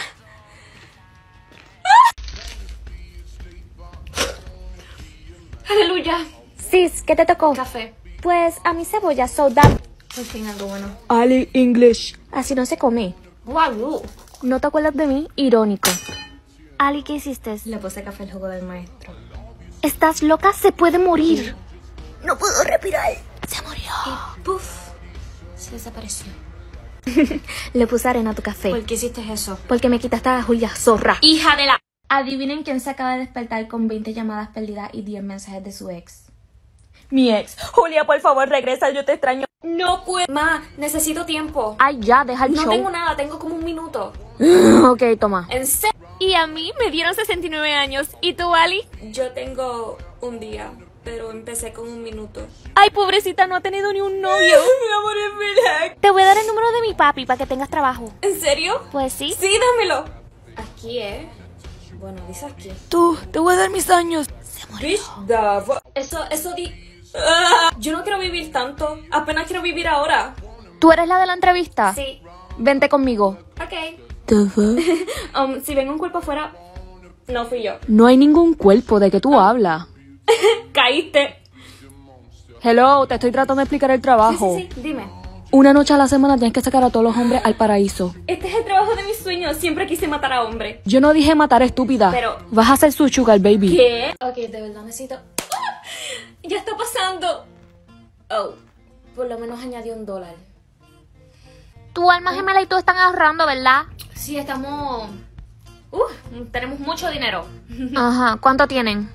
Aleluya. Sis, ¿qué te tocó? Café. Pues a mi cebolla soda. Al fin, algo bueno. Ali English. Así no se come. Wow. No te acuerdas de mí, irónico. Ali, ¿qué hiciste? Le puse café al jugo del maestro. ¿Estás loca? Se puede morir. Sí. No puedo respirar. Se murió. Y puff, se desapareció. Le puse arena a tu café. ¿Por qué hiciste eso? Porque me quitaste a Julia Zorra. Hija de la... Adivinen quién se acaba de despertar con 20 llamadas perdidas y 10 mensajes de su ex. Mi ex. Julia, por favor, regresa, yo te extraño. No puedo. Ma, necesito tiempo. Ay, ya, deja el show. No tengo nada, tengo como un minuto. Ok, toma. En serio. Y a mí me dieron 69 años. ¿Y tú, Ali? Yo tengo un día, pero empecé con un minuto. Ay, pobrecita, no ha tenido ni un novio. Mi amor, es relax. Te voy a dar el número de mi papi para que tengas trabajo. ¿En serio? Pues sí. Sí, dámelo. Aquí, Bueno, dice aquí. Tú, te voy a dar mis años. Se murió. Eso di... Yo no quiero vivir tanto. Apenas quiero vivir ahora. ¿Tú eres la de la entrevista? Sí. Vente conmigo. Ok. Si ven un cuerpo afuera, no fui yo. No hay ningún cuerpo. ¿De qué tú hablas? Caíste. Hello, te estoy tratando de explicar el trabajo. Sí, dime. Una noche a la semana tienes que sacar a todos los hombres al paraíso. Este es el trabajo de mis sueños. Siempre quise matar a hombres. Yo no dije matar, estúpida. Pero... vas a ser su sugar baby. ¿Qué? Ok, de verdad necesito... ¡Ya está pasando! Oh, por lo menos añadí $1. Tu alma gemela y tú están ahorrando, ¿verdad? Sí, estamos... tenemos mucho dinero. Ajá, ¿cuánto tienen?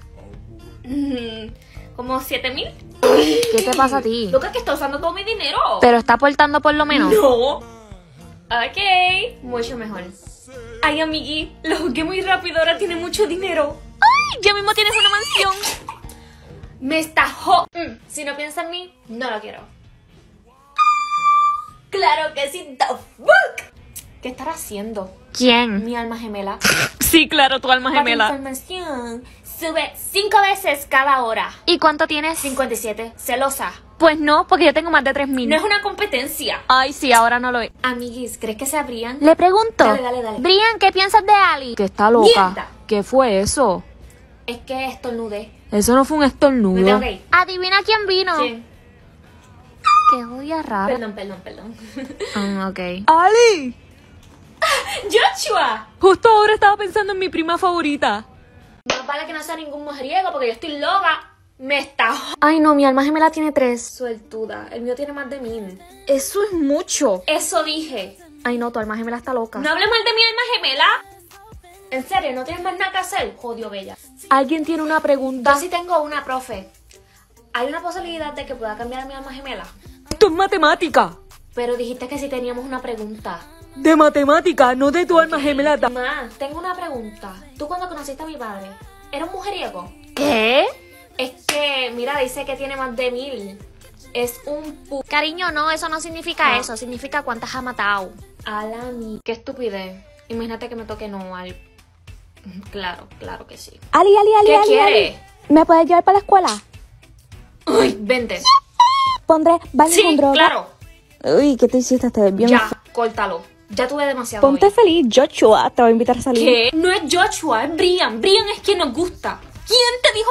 Como $7,000. ¿Qué te pasa a ti? Loca, que está usando todo mi dinero. Pero está aportando por lo menos. No. Ok, mucho mejor. Ay, amigui, lo jugué muy rápido, ahora tiene mucho dinero. ¡Ay! Ya mismo tienes una mansión. Me estajó. Si no piensa en mí, no lo quiero. Claro que sí, the fuck. ¿Qué estará haciendo? ¿Quién? Mi alma gemela. Sí, claro, tu alma gemela. Para información, sube 5 veces cada hora. ¿Y cuánto tienes? 57. Celosa. Pues no, porque yo tengo más de 3,000. No es una competencia. Ay, sí, ahora no lo es. Amiguis, ¿crees que sea Brian? Le pregunto. Dale. Brian, ¿qué piensas de Ali? Que está loca. Mierda. ¿Qué fue eso? Es que estornudé. Eso no fue un estornudo. Adivina quién vino. Sí. Qué jodida rara. Perdón. Ok. ¡Ali! ¡Joshua! Justo ahora estaba pensando en mi prima favorita. No vale que no sea ningún mujeriego porque yo estoy loca. Me está... Ay no, mi alma gemela tiene 3. Sueltuda, el mío tiene más de 1000. Eso es mucho. Eso dije. Ay no, tu alma gemela está loca. No hables mal de mi alma gemela. ¿En serio? ¿No tienes más nada que hacer? Jodio, bella. ¿Alguien tiene una pregunta? Yo sí tengo una, profe. ¿Hay una posibilidad de que pueda cambiar a mi alma gemela? ¡Esto es matemática! Pero dijiste que sí teníamos una pregunta. De matemática, no de tu alma gemela. Ma, tengo una pregunta. Tú cuando conociste a mi padre, ¿eras mujeriego? ¿Qué? Es que, mira, dice que tiene más de 1000. Es un pu... Cariño, no, eso no significa eso. Significa cuántas ha matado. Alani. Qué estupidez. Imagínate que me toque no al... Claro que sí. Ali. ¿Qué quiere? ¿Me puedes llevar para la escuela? Uy, vente. Pondré baño con droga. Sí, claro. Uy, ¿qué te hiciste? Te ves bien. Ya, córtalo. Ya tuve demasiado. Ponte hoy feliz, Joshua te va a invitar a salir. ¿Qué? No es Joshua, es Brian. Brian es quien nos gusta. ¿Quién te dijo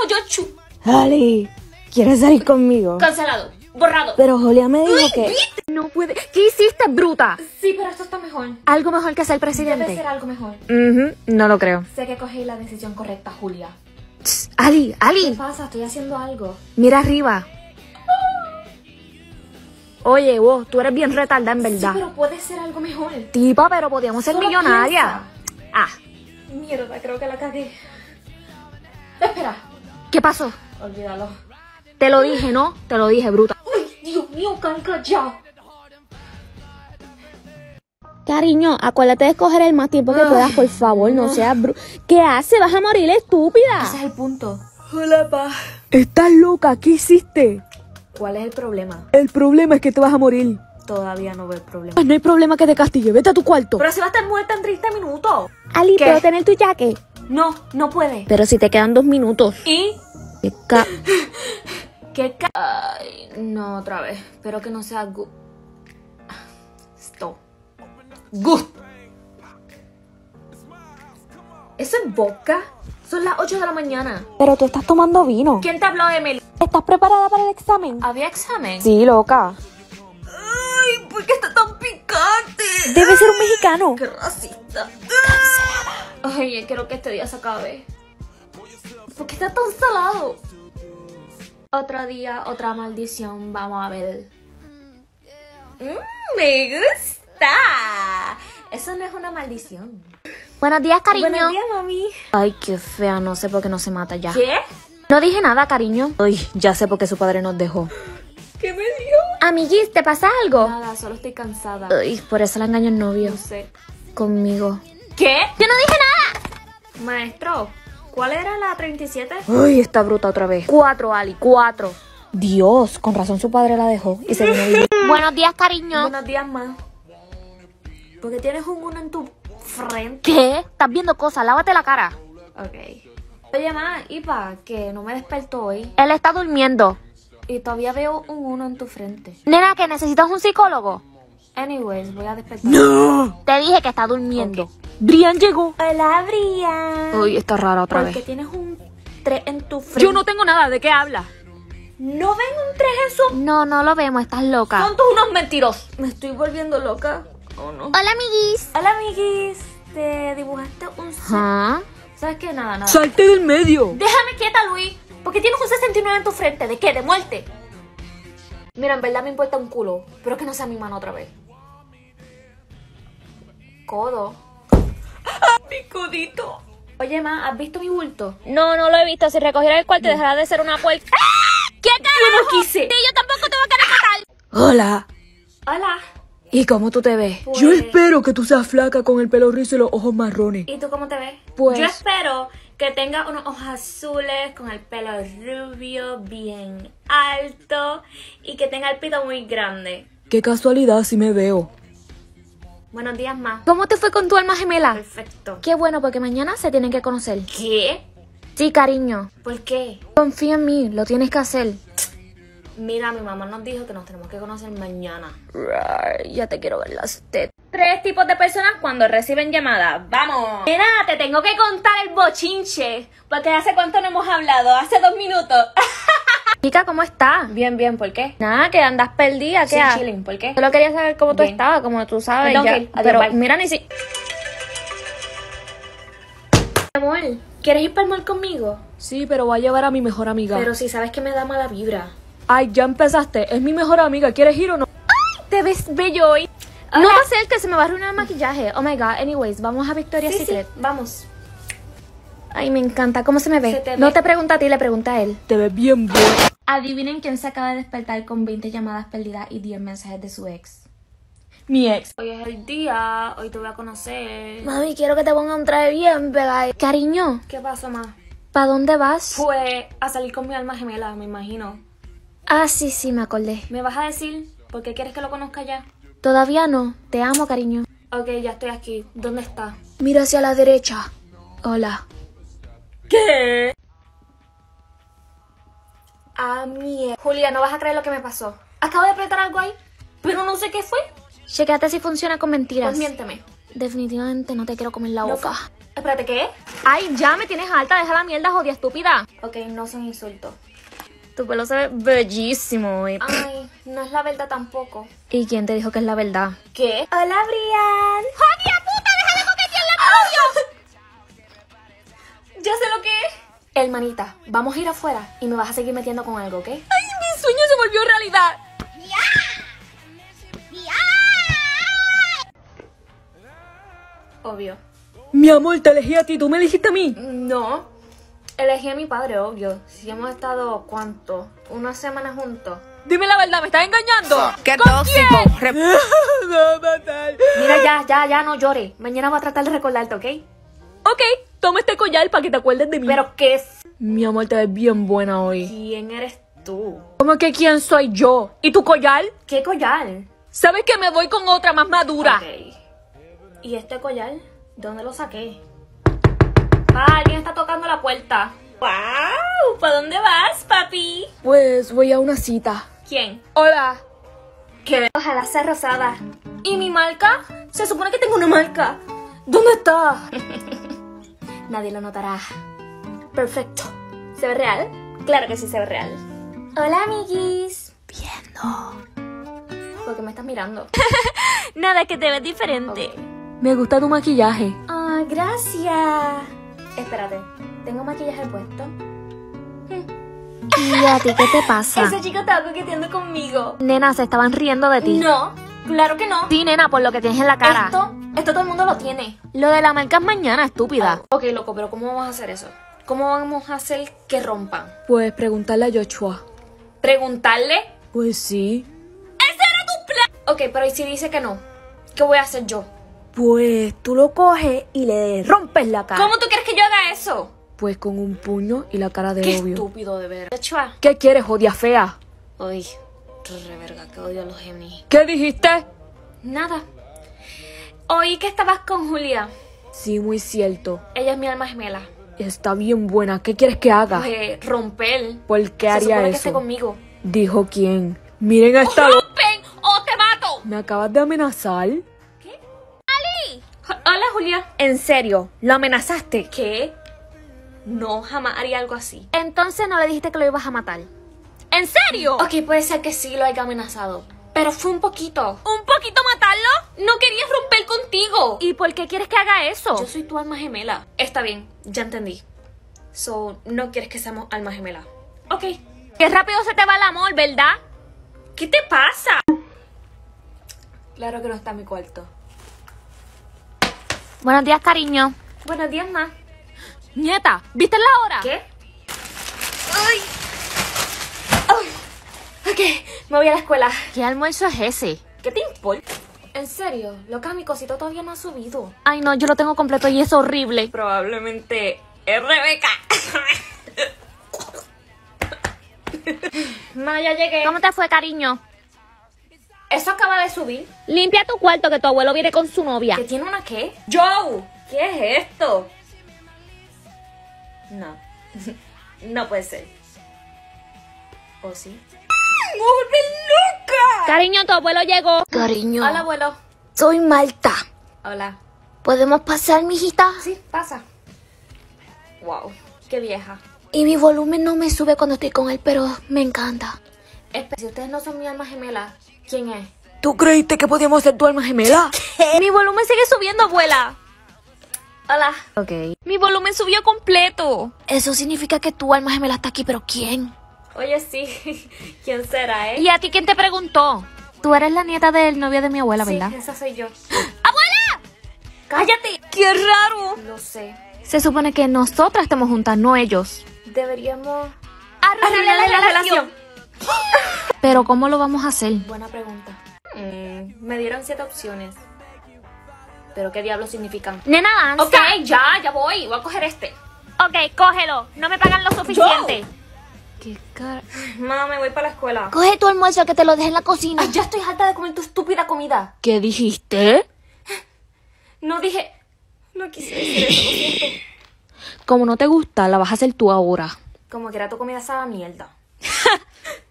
Joshua? Ali, ¿quieres salir conmigo? Cancelado, borrado. Pero Julia me dijo que... No puede... ¿Qué hiciste, bruta? Sí, pero esto está mejor. ¿Algo mejor que hacer el presidente? Debe ser algo mejor. No lo creo. Sé que cogí la decisión correcta, Julia. Ali, Ali. ¿Qué pasa? Estoy haciendo algo. Mira arriba. Oye, vos, tú eres bien retardada en verdad. Sí, pero puede ser algo mejor. Tipa, pero podíamos ser millonarias. Ah. Mierda, creo que la cagué. Espera. ¿Qué pasó? Olvídalo. Te lo dije, ¿no? Te lo dije, bruta. Uy, Dios mío, canca, ya. Cariño, acuérdate de escoger el más tiempo que puedas, por favor. No seas bruta. ¿Qué haces? Vas a morir, estúpida. Ese es el punto. Hola, pa. Estás loca, ¿qué hiciste? ¿Cuál es el problema? El problema es que te vas a morir. Todavía no veo el problema. Pues no hay problema que te castigue, vete a tu cuarto. Pero si vas a estar muerta en 30 minutos. Ali, ¿puedo tener tu jaque? No, no puede. Pero si te quedan 2 minutos. ¿Y? ¿Qué ca... Ay, no, otra vez. Espero que no sea Stop. ¿Eso es vodka? Son las 8 de la mañana. Pero tú estás tomando vino. ¿Quién te habló, Emily? ¿Estás preparada para el examen? ¿Había examen? Sí, loca. Ay, ¿por qué está tan picante? Debe ser un mexicano. Qué racista. Ay, quiero que este día se acabe. ¿Por qué está tan salado? Otro día, otra maldición. Vamos a ver. Me gusta. Eso no es una maldición. Buenos días, cariño. Buenos días, mami. Ay, qué fea. No sé por qué no se mata ya. ¿Qué? No dije nada, cariño. Ay, ya sé por qué su padre nos dejó. ¿Qué me dio? Amiguis, ¿te pasa algo? Nada, solo estoy cansada. Ay, por eso la engañó el novio. No sé. Conmigo. ¿Qué? ¡Yo no dije nada! Maestro, ¿cuál era la 37? Ay, está bruta otra vez. 4, Ali, 4. Dios, con razón su padre la dejó y se vino a vivir. Buenos días, cariño. Buenos días, ma. ¿Por qué tienes un 1 en tu frente? ¿Qué? Estás viendo cosas, lávate la cara. Ok. Oye, ma, Ipa, que no me despertó hoy. Él está durmiendo. Y todavía veo un 1 en tu frente. Nena, que necesitas un psicólogo. Anyways, voy a despertar. ¡No! Te dije que está durmiendo. Okay. Brian llegó. Hola, Brian. Uy, está rara otra vez. Porque tienes un 3 en tu frente. Yo no tengo nada, ¿de qué habla? ¿No ven un 3 en su...? No, no lo vemos, estás loca. Son todos unos mentirosos. Me estoy volviendo loca. Oh, no. Hola, amiguis. Hola, amiguis. Te dibujaste un... ¿Sabes qué? Nada, nada. ¡Salte del medio! Déjame quieta, Luis. Porque tienes un 69 en tu frente. ¿De qué? ¿De muerte? Mira, en verdad me importa un culo. Pero que no sea mi mano otra vez. Codo. ¡Ah, mi codito! Oye, ma, ¿has visto mi bulto? No, no lo he visto. Si recogiera el cuarto, dejará de ser una puerta. ¡Ah! ¿Qué carajo? Yo no quise. Sí, yo tampoco te voy a querer matar. Hola. Hola. ¿Y cómo tú te ves? Pues... Yo espero que tú seas flaca con el pelo rizo y los ojos marrones. ¿Y tú cómo te ves? Pues... Yo espero que tengas unos ojos azules con el pelo rubio, bien alto y que tenga el pito muy grande. Qué casualidad, si me veo. Buenos días, ma. ¿Cómo te fue con tu alma gemela? Perfecto. Qué bueno, porque mañana se tienen que conocer. ¿Qué? Sí, cariño. ¿Por qué? Confía en mí, lo tienes que hacer. Mira, mi mamá nos dijo que nos tenemos que conocer mañana. Ya te quiero ver las tetas. 3 tipos de personas cuando reciben llamadas. ¡Vamos! Nena, te tengo que contar el bochinche. Porque hace cuánto no hemos hablado. Hace 2 minutos. Chica, ¿cómo estás? Bien, bien. ¿Por qué? Nada, que andas perdida. Sí, chilling. ¿Por qué? Solo quería saber cómo tú estabas, como tú sabes. Ya. Adiós, pero bye. Mira, ni si... Amor, ¿quieres ir para el mall conmigo? Sí, pero voy a llevar a mi mejor amiga. Pero si sabes que me da mala vibra. Ay, ya empezaste. Es mi mejor amiga. ¿Quieres ir o no? Ay, te ves bello hoy. No va a ser que se me va a arruinar el maquillaje. Oh my god. Anyways, vamos a Victoria's Secret. Sí, vamos. Ay, me encanta. ¿Cómo se me ve? No te pregunta a ti, le pregunta a él. Te ves bien, boy. Adivinen quién se acaba de despertar con 20 llamadas perdidas y 10 mensajes de su ex. Mi ex. Hoy es el día. Hoy te voy a conocer. Mami, quiero que te ponga un traje bien, ¿verdad? Cariño. ¿Qué pasa, ma? ¿Para dónde vas? Pues a salir con mi alma gemela, me imagino. Ah, sí, sí, me acordé. ¿Me vas a decir por qué quieres que lo conozca ya? Todavía no. Te amo, cariño. Ok, ya estoy aquí. ¿Dónde está? Mira hacia la derecha. Hola. ¿Qué? Ah, mierda. Julia, no vas a creer lo que me pasó. Acabo de apretar algo ahí, pero no sé qué fue. Chequéate si funciona con mentiras. Pues miénteme. Definitivamente no te quiero comer la boca. Espérate, ¿qué? Ay, ya me tienes alta. Deja la mierda, jodida estúpida. Ok, no son insultos. Tu pelo se ve bellísimo, eh. Ay, no es la verdad tampoco. ¿Y quién te dijo que es la verdad? ¿Qué? Hola, Brian. ¡Jodida puta! ¡Deja de coquetearle a Dios! Ya sé lo que es. Hermanita, vamos a ir afuera y me vas a seguir metiendo con algo, ¿ok? ¡Ay, mi sueño se volvió realidad! Obvio. Mi amor, te elegí a ti, ¿tú me elegiste a mí? No, elegí a mi padre, obvio. Si hemos estado, ¿cuánto? Una semana juntos. Dime la verdad, ¿me estás engañando? ¡Qué tóxico! ¿Quién? No, matar. Mira, ya, no llores. Mañana voy a tratar de recordarte, ¿ok? Ok, toma este collar para que te acuerdes de mí. ¿Pero qué es? Mi amor, te ves bien buena hoy. ¿Quién eres tú? ¿Cómo que quién soy yo? ¿Y tu collar? ¿Qué collar? ¿Sabes que me voy con otra más madura? Ok. ¿Y este collar? ¿De dónde lo saqué? Ah, alguien está tocando la puerta. ¡Wow! ¿Para dónde vas, papi? Pues voy a una cita. ¿Quién? Hola. ¿Qué? Ojalá sea rosada. ¿Y mi marca? Se supone que tengo una marca. ¿Dónde está? Nadie lo notará. Perfecto. ¿Se ve real? Claro que sí se ve real. Hola, amiguis. Viendo. ¿Por qué me estás mirando? Nada, que te ves diferente. Okay. Me gusta tu maquillaje. Ah, gracias. Espérate, ¿tengo maquillaje puesto? ¿Y a ti qué te pasa? Ese chico estaba coqueteando conmigo. Nena, se estaban riendo de ti. No, claro que no. Sí, nena, por lo que tienes en la cara. Esto todo el mundo lo tiene. Lo de la marca es mañana, estúpida. Ok, loco, pero ¿cómo vamos a hacer eso? ¿Cómo vamos a hacer que rompan? Pues preguntarle a Joshua. ¿Preguntarle? Pues sí. ¡Ese era tu plan! Ok, pero ¿y si dice que no? ¿Qué voy a hacer yo? Pues tú lo coges y le rompes la cara. ¿Cómo tú quieres que yo haga eso? Pues con un puño y la cara de obvio. Qué estúpido, de verdad. ¿Qué quieres, jodida fea? Ay, reverga, que odio a los genios. ¿Qué dijiste? Nada. Oí que estabas con Julia. Sí, muy cierto. Ella es mi alma gemela. Está bien buena, ¿qué quieres que haga? Pues romper. ¿Por qué haría eso? Se supone que esté conmigo. ¿Dijo quién? Miren a esta... ¡Rompen o te mato! ¿Me acabas de amenazar? Hola, Julia. ¿En serio? ¿Lo amenazaste? ¿Qué? No, jamás haría algo así. Entonces no le dijiste que lo ibas a matar. ¿En serio? Ok, puede ser que sí lo haya amenazado. Pero fue un poquito. ¿Un poquito matarlo? No quería romper contigo. ¿Y por qué quieres que haga eso? Yo soy tu alma gemela. Está bien, ya entendí. So, no quieres que seamos alma gemela. Ok. Qué rápido se te va el amor, ¿verdad? ¿Qué te pasa? Claro que no está en mi cuarto. Buenos días, cariño. Buenos días, ma. Nieta, ¿viste la hora? ¿Qué? ¡Ay! ¡Ay! Ok, me voy a la escuela. ¿Qué almuerzo es ese? ¿Qué te importa? En serio, loca, mi cosito todavía no ha subido. Ay, no, yo lo tengo completo y es horrible. Probablemente es Rebeca. Ma, ya llegué. ¿Cómo te fue, cariño? ¿Eso acaba de subir? Limpia tu cuarto que tu abuelo viene con su novia. ¿Que tiene una qué? ¡Joe! ¿Qué es esto? No. No puede ser. ¿O sí? ¡Ay, vuelve loca! Cariño, tu abuelo llegó. Cariño. Hola, abuelo. Soy Marta. Hola. ¿Podemos pasar, mijita? Sí, pasa. Wow, qué vieja. Y mi volumen no me sube cuando estoy con él, pero me encanta. Si ustedes no son mi alma gemela, ¿quién es? ¿Tú creíste que podíamos ser tu alma gemela? ¿Qué? Mi volumen sigue subiendo, abuela. Hola. Ok. Mi volumen subió completo. Eso significa que tu alma gemela está aquí, pero ¿quién? Oye, sí. ¿Quién será, eh? ¿Y a ti quién te preguntó? Tú eres la nieta del novio de mi abuela, ¿verdad? Sí, esa soy yo. ¡Abuela! ¡Cállate! ¡Qué raro! Lo sé. Se supone que nosotras estamos juntas, no ellos. Deberíamos... arruinarle la relación. Pero ¿cómo lo vamos a hacer? Buena pregunta. Me dieron 7 opciones. ¿Pero qué diablos significan? Nena, danza. Ok, ya voy. Voy a coger este. Ok, cógelo. No me pagan lo suficiente. Yo. Qué cara... Mamá, me voy para la escuela. Coge tu almuerzo que te lo deje en la cocina. Ay, ya estoy harta de comer tu estúpida comida. ¿Qué dijiste? No dije... No quise decir eso, lo siento. Como no te gusta, la vas a hacer tú ahora. Como que era tu comida esa mierda.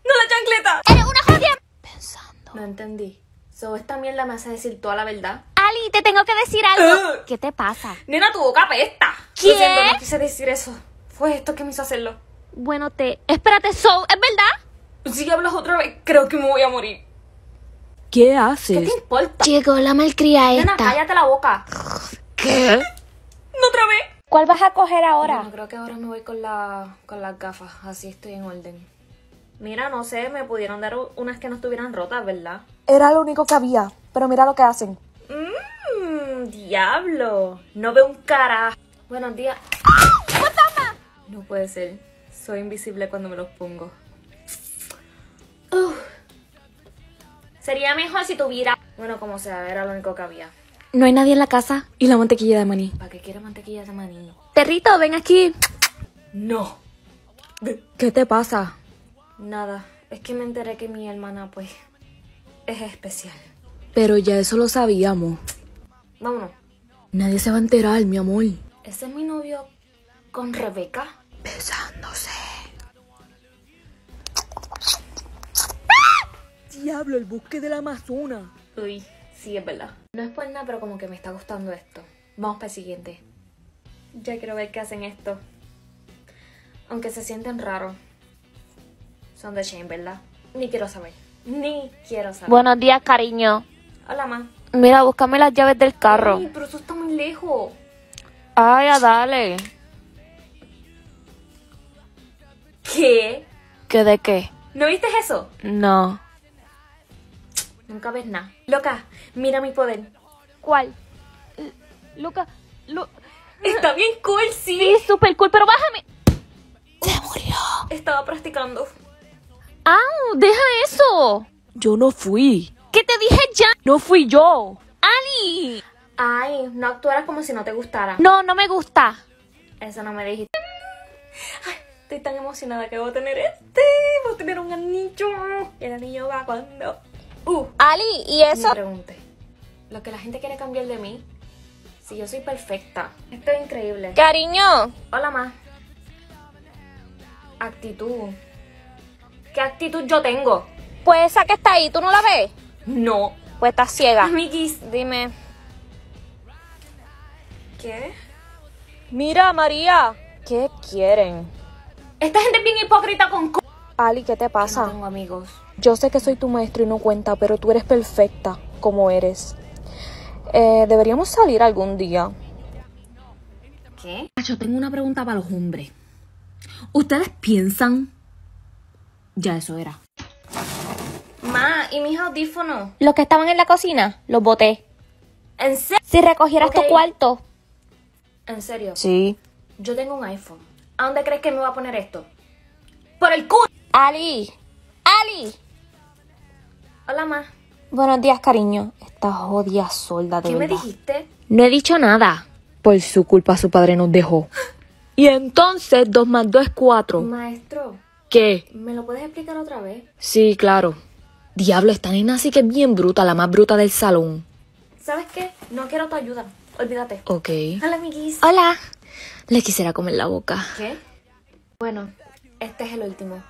¡No, la chancleta! ¡Eres una jodida! Pensando. No entendí. So, esta mierda me hace decir toda la verdad. Ali, te tengo que decir algo. ¿Qué te pasa? Nena, tu boca apesta. ¿Qué? Lo siento, no quise decir eso. Fue esto que me hizo hacerlo. Bueno, espérate, so, ¿es verdad? Si hablas otra vez, creo que me voy a morir. ¿Qué haces? ¿Qué te importa? Llegó la malcriada esta. Nena, cállate la boca. ¿Qué? No, otra vez. ¿Cuál vas a coger ahora? No, creo que ahora me voy con las gafas. Así estoy en orden. Mira, no sé, me pudieron dar unas que no estuvieran rotas, ¿verdad? Era lo único que había, pero mira lo que hacen. Mmm, diablo. No veo un carajo. Buenos días. ¡Ah! No puede ser. Soy invisible cuando me los pongo. Sería mejor si tuviera... Bueno, como sea, era lo único que había. No hay nadie en la casa y la mantequilla de maní. ¿Para qué quiero mantequilla de maní? Perrito, ven aquí. No. ¿Qué te pasa? Nada, es que me enteré que mi hermana, pues, es especial. Pero ya eso lo sabíamos. Vámonos. Nadie se va a enterar, mi amor. Ese es mi novio con Rebeca. Besándose. Diablo, el bosque del Amazonas. Uy, sí, es verdad. No es por nada, pero como que me está gustando esto. Vamos para el siguiente. Ya quiero ver qué hacen esto. Aunque se sienten raros. Son de Shane, ¿verdad? Ni quiero saber. Buenos días, cariño. Hola, ma. Mira, búscame las llaves del carro. Ay, pero eso está muy lejos. Ay, dale. ¿Qué? ¿Qué de qué? ¿No viste eso? No. Nunca ves nada. Loca, mira mi poder. ¿Cuál? Loca, está bien cool, sí. Sí, súper cool, pero bájame. Se murió. Estaba practicando. ¡Ah! ¡Deja eso! Yo no fui. ¿Qué te dije ya? No fui yo. ¡Ali! Ay, no actuaras como si no te gustara. No, no me gusta. Eso no me dijiste. Ay, estoy tan emocionada que voy a tener este. Voy a tener un anillo. Y el anillo va cuando... ¡Ali! ¿Y eso? Me pregunté. Lo que la gente quiere cambiar de mí. Si yo soy perfecta. Esto es increíble. ¡Cariño! Hola, ma. Actitud. ¿Qué actitud yo tengo? Pues esa que está ahí, ¿tú no la ves? No. Pues estás ciega. Amiguis, dime. ¿Qué? Mira, María. ¿Qué quieren? Esta gente es bien hipócrita con... Ali, ¿qué te pasa? No tengo amigos. Yo sé que soy tu maestro y no cuenta, pero tú eres perfecta como eres. Deberíamos salir algún día. ¿Qué? Yo tengo una pregunta para los hombres. ¿Ustedes piensan...? Ya eso era. Ma, ¿y mis audífonos? Los que estaban en la cocina, los boté. ¿En serio? Si recogieras tu cuarto. ¿En serio? Sí. Yo tengo un iPhone. ¿A dónde crees que me va a poner esto? ¡Por el culo! ¡Ali! ¡Ali! Hola, ma. Buenos días, cariño. Esta jodida solda de ¿Qué verdad. Me dijiste? No he dicho nada. Por su culpa su padre nos dejó. Y entonces 2 más 2 es 4. Maestro. ¿Qué? ¿Me lo puedes explicar otra vez? Sí, claro. Diablo, esta nena sí que es bien bruta, la más bruta del salón. ¿Sabes qué? No quiero tu ayuda. Olvídate. Ok. Hola, amiguis. Hola. Le quisiera comer la boca. ¿Qué? Bueno, este es el último.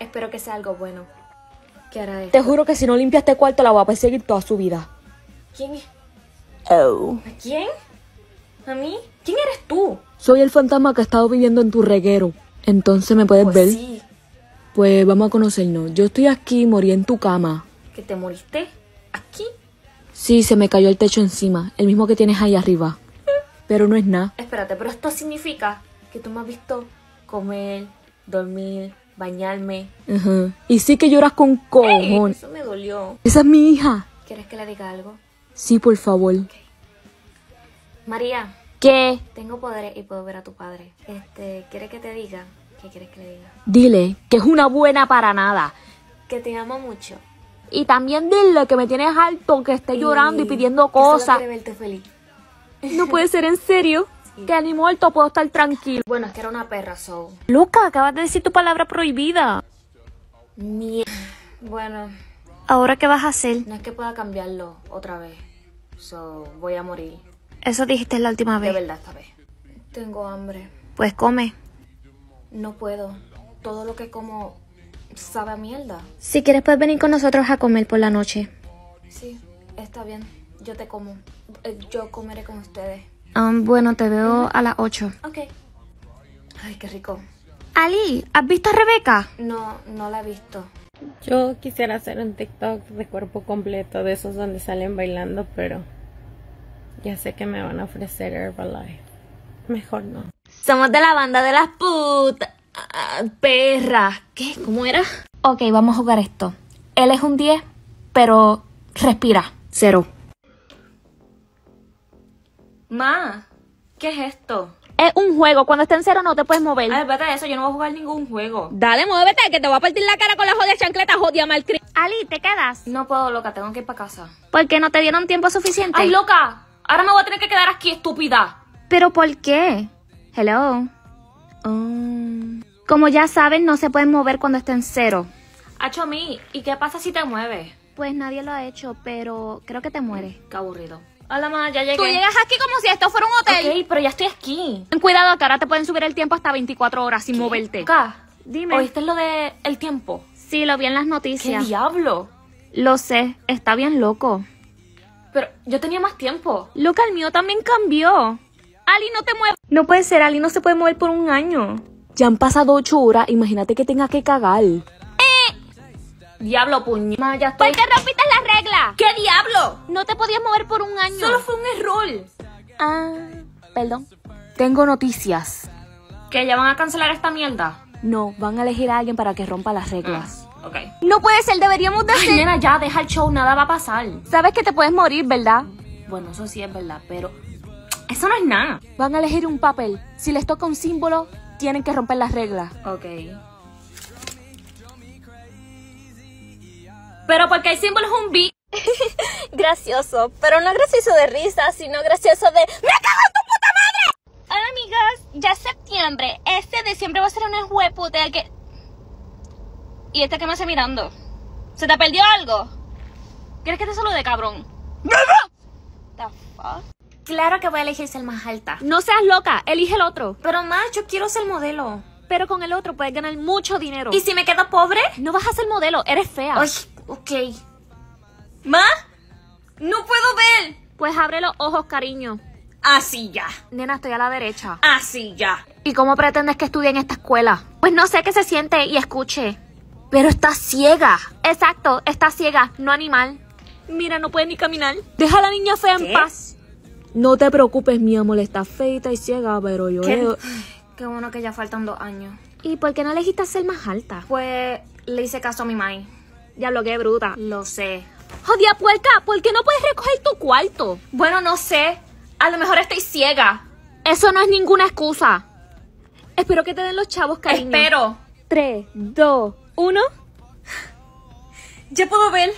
Espero que sea algo bueno. ¿Qué hará esto? Te juro que si no limpia este cuarto la voy a perseguir toda su vida. ¿Quién es? Oh. ¿A quién? ¿A mí? ¿Quién eres tú? Soy el fantasma que ha estado viviendo en tu reguero. Entonces, ¿me puedes ver? Sí. Pues vamos a conocernos. Yo estoy aquí, morí en tu cama. ¿Que te moriste? ¿Aquí? Sí, se me cayó el techo encima. El mismo que tienes ahí arriba. Pero no es nada. Espérate, pero esto significa que tú me has visto comer, dormir, bañarme. Y sí que lloras con cojón. Eso me dolió. Esa es mi hija. ¿Quieres que le diga algo? Sí, por favor. Okay. María. ¿Qué? Tengo poderes y puedo ver a tu padre. ¿Quieres que te diga? ¿Qué quieres que le diga? Dile que es una buena para nada. Que te amo mucho. Y también dile que me tienes harto, que esté llorando y pidiendo cosas. Solo quiere verte feliz. No puede ser en serio. Sí. Que ni muerto puedo estar tranquilo. Bueno, es que era una perra, so. Loca, acabas de decir tu palabra prohibida. Mierda. Bueno. ¿Ahora qué vas a hacer? No es que pueda cambiarlo otra vez. So, voy a morir. Eso dijiste la última vez. De verdad, esta vez. Tengo hambre. Pues come. No puedo. Todo lo que como sabe a mierda. Si quieres puedes venir con nosotros a comer por la noche. Sí. Está bien, yo te como. Yo comeré con ustedes. Bueno, te veo a las 8. Ok. Ay, qué rico. Ali, ¿has visto a Rebeca? No, no la he visto. Yo quisiera hacer un TikTok de cuerpo completo, de esos donde salen bailando, pero ya sé que me van a ofrecer Herbalife. Mejor no. Somos de la banda de las putas. Perras. ¿Qué? ¿Cómo era? Ok, vamos a jugar esto. Él es un 10, pero respira. 0. Ma, ¿qué es esto? Es un juego, cuando está en 0 no te puedes mover. Ay, vete de eso, yo no voy a jugar ningún juego. Dale, muévete, que te voy a partir la cara con la jodida chancleta, jodida malcri... Ali, ¿te quedas? No puedo, loca, tengo que ir para casa. ¿Por qué no te dieron tiempo suficiente? Ay, loca, ahora me voy a tener que quedar aquí, estúpida. ¿Pero por qué? Hello. Como ya saben, no se pueden mover cuando está en 0. Hacho, mi, ¿y qué pasa si te mueves? Pues nadie lo ha hecho, pero creo que te mueres. Qué aburrido. Hola, ma, ya llegué. Tú llegas aquí como si esto fuera un hotel. Ok, pero ya estoy aquí. Ten cuidado, que ahora te pueden subir el tiempo hasta 24 horas sin moverte. Acá, dime. ¿Oíste lo de el tiempo? Sí, lo vi en las noticias. ¿Qué diablo? Lo sé, está bien loco. Pero yo tenía más tiempo. Loca, el mío también cambió. Ali, no te muevas. No puede ser, Ali no se puede mover por un año. Ya han pasado 8 horas, imagínate que tenga que cagar. Diablo, puño. Ma, ya estoy... ¿Por qué rompiste las reglas? ¿Qué diablo? No te podías mover por un año. Solo fue un error. Ah, perdón. Tengo noticias. ¿Que ya van a cancelar esta mierda? No, van a elegir a alguien para que rompa las reglas. Ok. No puede ser, deberíamos de hacer... Ay, nena, ya, deja el show, nada va a pasar. Sabes que te puedes morir, ¿verdad? Bueno, eso sí es verdad, pero... Eso no es nada. Van a elegir un papel. Si les toca un símbolo, tienen que romper las reglas. Ok. Pero porque el símbolo es un B. Gracioso, pero no gracioso de risa, sino gracioso de... ¡Me cago en tu puta madre! Hola, amigas. Ya es septiembre. Este de siempre va a ser una hueputa que... ¿Y este que me hace mirando? ¿Se te perdió algo? ¿Crees que te salude, cabrón? The fuck? Claro que voy a elegir ser más alta. No seas loca, elige el otro. Pero macho, quiero ser modelo. Pero con el otro puedes ganar mucho dinero. ¿Y si me quedo pobre? No vas a ser modelo, eres fea. Ay, ok. ¿Ma? ¡No puedo ver! Pues abre los ojos, cariño. Así ya. Nena, estoy a la derecha. Así ya. ¿Y cómo pretendes que estudie en esta escuela? Pues no sé qué se siente y escuche. Pero está ciega. Exacto, está ciega, no animal. Mira, no puede ni caminar. Deja a la niña fea en paz. No te preocupes, mi amor, está feita y ciega, pero yo... Qué bueno que ya faltan 2 años. ¿Y por qué no elegiste ser más alta? Pues le hice caso a mi mai. Ya lo que bruta. Lo sé. Jodida puerca, ¿por qué no puedes recoger tu cuarto? Bueno, no sé. A lo mejor estoy ciega. Eso no es ninguna excusa. Espero que te den los chavos, cariño. Espero. 3, 2, 1. Ya puedo ver.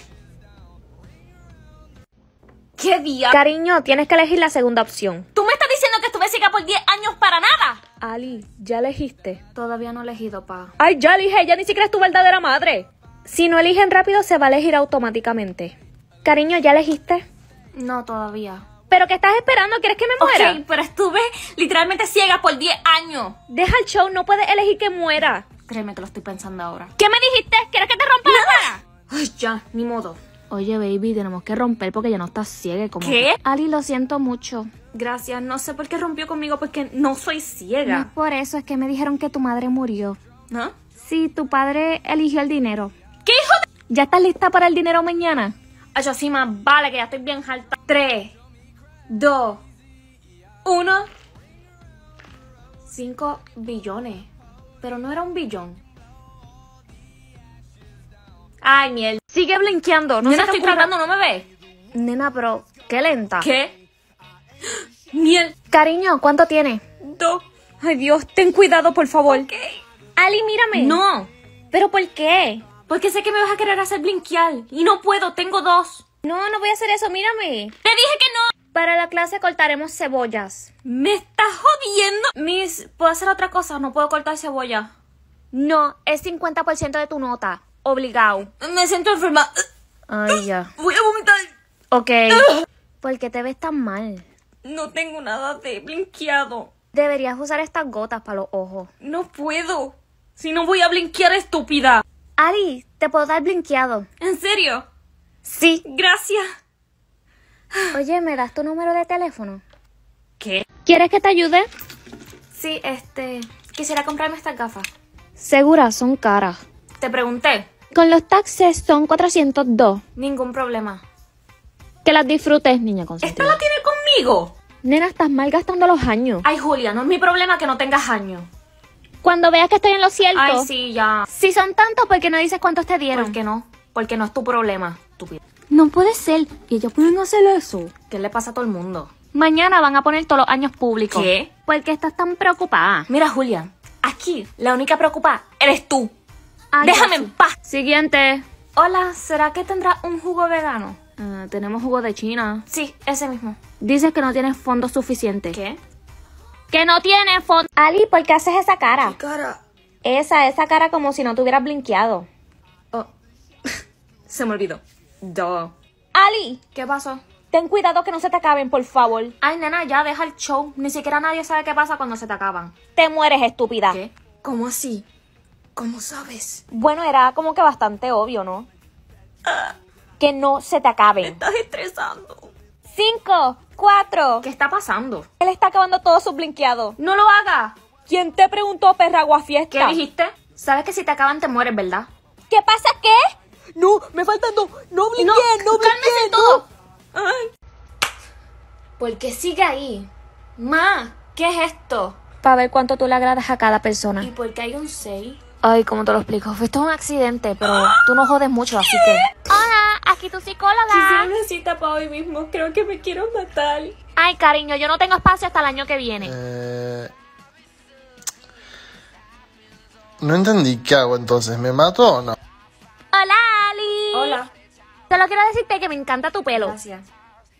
¿Qué día? Cariño, tienes que elegir la segunda opción. ¿Tú me estás diciendo que estuve ciega por 10 años para nada? Ali, ¿ya elegiste? Todavía no he elegido, pa. Ay, ya elige, ya ni siquiera es tu verdadera madre. Si no eligen rápido, se va a elegir automáticamente. Cariño, ¿ya elegiste? No, todavía. ¿Pero qué estás esperando? ¿Quieres que me muera? Ok, pero estuve literalmente ciega por 10 años. Deja el show, no puedes elegir que muera. Créeme que lo estoy pensando ahora. ¿Qué me dijiste? ¿Quieres que te rompa la cara? Ay, ya, ni modo. Oye, baby, tenemos que romper porque ya no estás ciega. Como ¿qué? Que... Ali, lo siento mucho. Gracias, no sé por qué rompió conmigo porque no soy ciega. No, por eso es que me dijeron que tu madre murió. ¿Ah? Sí, tu padre eligió el dinero. ¿Qué hijo de...? ¿Ya estás lista para el dinero mañana? Ay, yo sí, más vale que ya estoy bien harta. 3, 2, 1. 5 billones. Pero no era un billón. Ay, mierda. Sigue blinqueando. No, nena, estoy tratando, ¿no me ves? Nena, pero qué lenta. ¿Qué? Miel. Cariño, ¿cuánto tienes? 2. Ay, Dios, ten cuidado, por favor. ¿Qué? Ali, mírame. No. ¿Pero por qué? Porque sé que me vas a querer hacer blinquear. Y no puedo, tengo 2. No, no voy a hacer eso, mírame. Te dije que no. Para la clase cortaremos cebollas. ¿Me estás jodiendo? Miss, ¿puedo hacer otra cosa? No puedo cortar cebolla. No, es 50% de tu nota. Obligado. Me siento enferma. Ay, ya. Voy a vomitar. Ok. ¿Por qué te ves tan mal? No tengo nada de blinqueado. Deberías usar estas gotas para los ojos. No puedo. Si no voy a blinquear, estúpida. Ali, te puedo dar blinqueado. ¿En serio? Sí. Gracias. Oye, ¿me das tu número de teléfono? ¿Qué? ¿Quieres que te ayude? Sí, quisiera comprarme estas gafas. Segura, son caras. Te pregunté. Con los taxes son 402. Ningún problema. Que las disfrutes, niña consentida. ¿Esta la tiene conmigo? Nena, estás mal gastando los años. Ay, Julia, no es mi problema que no tengas años. Cuando veas que estoy en lo cierto. Ay, sí, ya. Si son tantos, ¿por qué no dices cuántos te dieron? ¿Por qué no? Porque no es tu problema, estúpida. No puede ser. ¿Y ellos pueden hacer eso? ¿Qué le pasa a todo el mundo? Mañana van a poner todos los años públicos. ¿Qué? ¿Por qué estás tan preocupada? Mira, Julia, aquí la única preocupada eres tú. Ay, déjame en paz. Siguiente. Hola, ¿será que tendrás un jugo vegano? Tenemos jugo de China. Sí, ese mismo. Dices que no tienes fondos suficientes. ¿Qué? ¡Que no tienes fondos! Ali, ¿por qué haces esa cara? ¿Qué cara? Esa cara como si no te hubieras blinqueado. Oh. Se me olvidó. Duh. Ali, ¿qué pasó? Ten cuidado que no se te acaben, por favor. Ay, nena, ya deja el show. Ni siquiera nadie sabe qué pasa cuando se te acaban. Te mueres, estúpida. ¿Qué? ¿Cómo así? ¿Cómo sabes? Bueno, era como que bastante obvio, ¿no? Que no se te acaben. Me estás estresando. 5, 4. ¿Qué está pasando? Él está acabando todo su blinqueado. ¡No lo hagas! ¿Quién te preguntó, perra guafiesta? ¿Qué dijiste? Sabes que si te acaban te mueres, ¿verdad? ¿Qué pasa? ¿Qué? No, me faltan dos. No blinqueé, no blinqueé, todo. Ay. ¿Por qué sigue ahí? Ma, ¿qué es esto? Para ver cuánto tú le agradas a cada persona. ¿Y por qué hay un 6? Ay, ¿cómo te lo explico? Esto es un accidente, pero tú no jodes mucho, así que... Hola, aquí tu psicóloga. Quisiera una cita para hoy mismo, creo que me quiero matar. Ay, cariño, yo no tengo espacio hasta el año que viene. No entendí, ¿qué hago entonces? ¿Me mato o no? Hola, Ali. Hola. Solo quiero decirte que me encanta tu pelo. Gracias.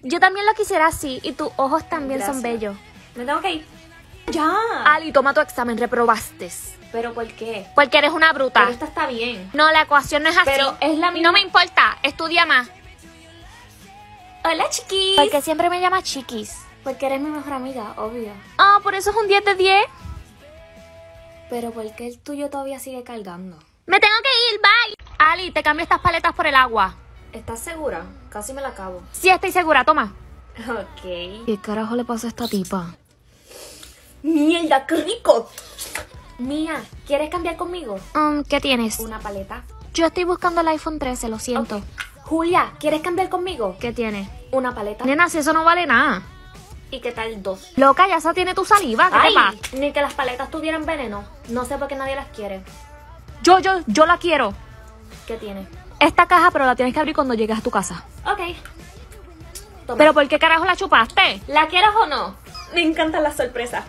Yo también lo quisiera así, y tus ojos también son bellos. Me tengo que ir. Ya. Ali, toma tu examen, reprobaste. ¿Pero por qué? Porque eres una bruta. Pero esta está bien. No, la ecuación no es así. Pero es la misma. No me importa, estudia más. Hola, chiquis. ¿Por qué siempre me llamas chiquis? Porque eres mi mejor amiga, obvio. Ah, por eso es un 10 de 10. Pero ¿por qué el tuyo todavía sigue cargando? Me tengo que ir, bye. Ali, te cambio estas paletas por el agua. ¿Estás segura? Casi me la acabo. Sí, estoy segura, toma. Ok. ¿Qué carajo le pasa a esta tipa? ¡Mierda, qué rico! Mía, ¿quieres cambiar conmigo? ¿Qué tienes? Una paleta. Yo estoy buscando el iPhone 13, lo siento. Okay. Julia, ¿quieres cambiar conmigo? ¿Qué tienes? Una paleta. Nena, si eso no vale nada. ¿Y qué tal 2? Loca, ya esa tiene tu saliva. ¿Qué te pasa? Ni que las paletas tuvieran veneno. No sé por qué nadie las quiere. Yo la quiero. ¿Qué tienes? Esta caja, pero la tienes que abrir cuando llegues a tu casa. Ok. Toma. ¿Pero por qué carajo la chupaste? ¿La quieres o no? Me encantan las sorpresas.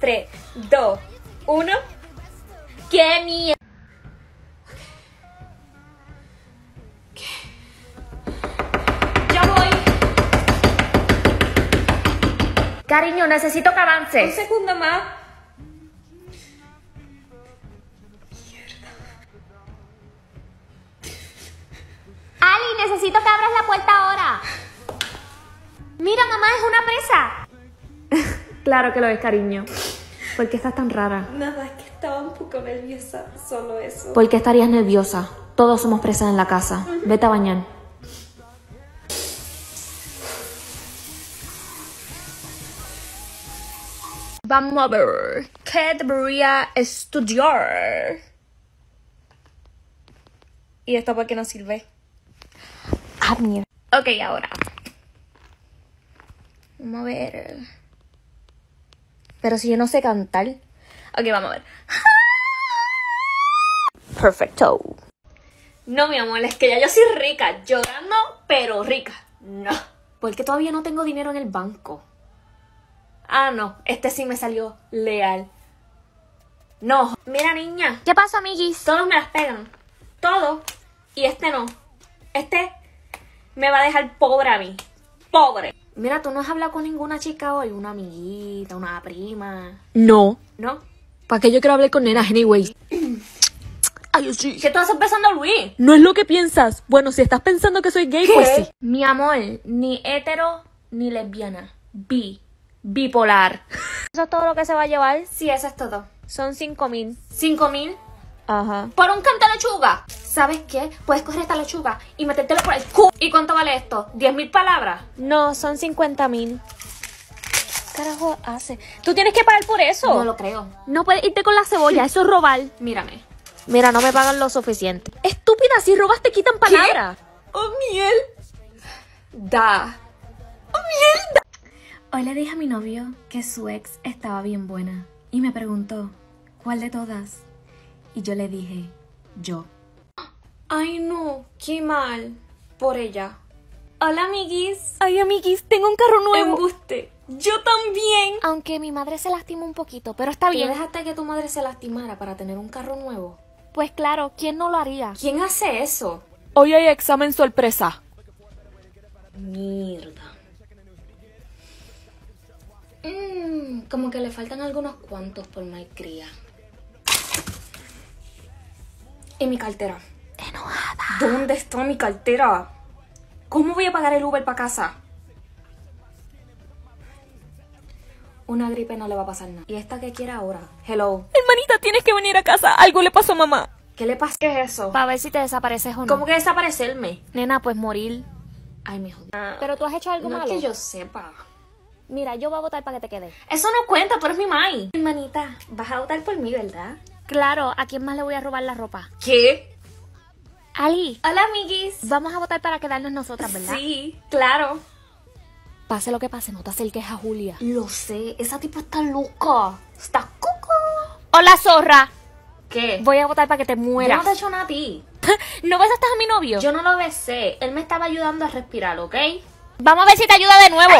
3, 2, 1. ¡Qué mierda! ¡Ya voy! Cariño, necesito que avance. Un segundo más. Mierda. Ali, necesito que abras la puerta ahora. Mira, mamá, es una presa. Claro que lo es, cariño. ¿Por qué estás tan rara? Nada, es que estaba un poco nerviosa, solo eso. ¿Por qué estarías nerviosa? Todos somos presas en la casa. Vete a bañar. Vamos a ver. ¿Qué debería estudiar? ¿Y esto por qué no sirve? Ah, mierda. Ok, ahora. Vamos a ver. Pero si yo no sé cantar. Ok, vamos a ver. Perfecto. No, mi amor, es que ya yo soy rica. Llorando, pero rica. No. Porque todavía no tengo dinero en el banco. Ah, no. Este sí me salió leal. No. Mira, niña. ¿Qué pasó, amiguis? Todos me las pegan. Todos. Y este no. Este me va a dejar pobre a mí. Pobre. Mira, ¿tú no has hablado con ninguna chica hoy? ¿Una amiguita, una prima? No. ¿No? ¿Para qué yo quiero hablar con nenas, anyways? Ay, sí. ¿Qué tú estás pensando, Luis? No es lo que piensas. Bueno, si estás pensando que soy gay, ¿qué? Pues sí. Mi amor, ni hétero, ni lesbiana. Bi. Bipolar. ¿Eso es todo lo que se va a llevar? Sí, eso es todo. Son 5.000. ¿5.000? Ajá. ¿Por un canto de lechuga? ¿Sabes qué? Puedes coger esta lechuga y metértela por el culo. ¿Y cuánto vale esto? ¿10.000 palabras? No, son 50.000. ¿Qué carajo hace? ¿Tú tienes que pagar por eso? No lo creo. No puedes irte con la cebolla, eso es robar. Mírame. Mira, no me pagan lo suficiente. Estúpida, si robas te quitan palabras. ¡Oh, mierda! ¡Oh, mierda! Hoy le dije a mi novio que su ex estaba bien buena y me preguntó, ¿cuál de todas? Y yo le dije, yo. Ay no, qué mal por ella. Hola amiguis. Ay amiguis, tengo un carro nuevo. Embuste, yo también. Aunque mi madre se lastimó un poquito, pero está bien. ¿Tú dejaste que tu madre se lastimara para tener un carro nuevo? Pues claro, ¿quién no lo haría? ¿Quién hace eso? Hoy hay examen sorpresa. Mierda. Como que le faltan algunos cuantos por malcría. ¿Y mi cartera? Enojada. ¿Dónde está mi cartera? ¿Cómo voy a pagar el Uber para casa? Una gripe no le va a pasar nada. ¿Y esta qué quiere ahora? Hello. Hermanita, tienes que venir a casa. Algo le pasó a mamá. ¿Qué le pasa? ¿Qué es eso? Para ver si te desapareces o no. ¿Cómo que desaparecerme? Nena, pues morir. Ay, mi hijo. ¿Pero tú has hecho algo malo? No es que yo sepa. Mira, yo voy a votar para que te quedes. Eso no cuenta, pero es mi mai. Hermanita, vas a votar por mí, ¿verdad? Claro, ¿a quién más le voy a robar la ropa? ¿Qué? Ali. Hola, amiguis. Vamos a votar para quedarnos nosotras, ¿verdad? Sí, claro. Pase lo que pase, no te acerques a Julia. Lo sé, esa tipa está loca. Está cuco. Hola, zorra. ¿Qué? Voy a votar para que te mueras. Yo no te he hecho nada a ti. ¿No besaste a mi novio? Yo no lo besé, él me estaba ayudando a respirar, ¿ok? Vamos a ver si te ayuda de nuevo.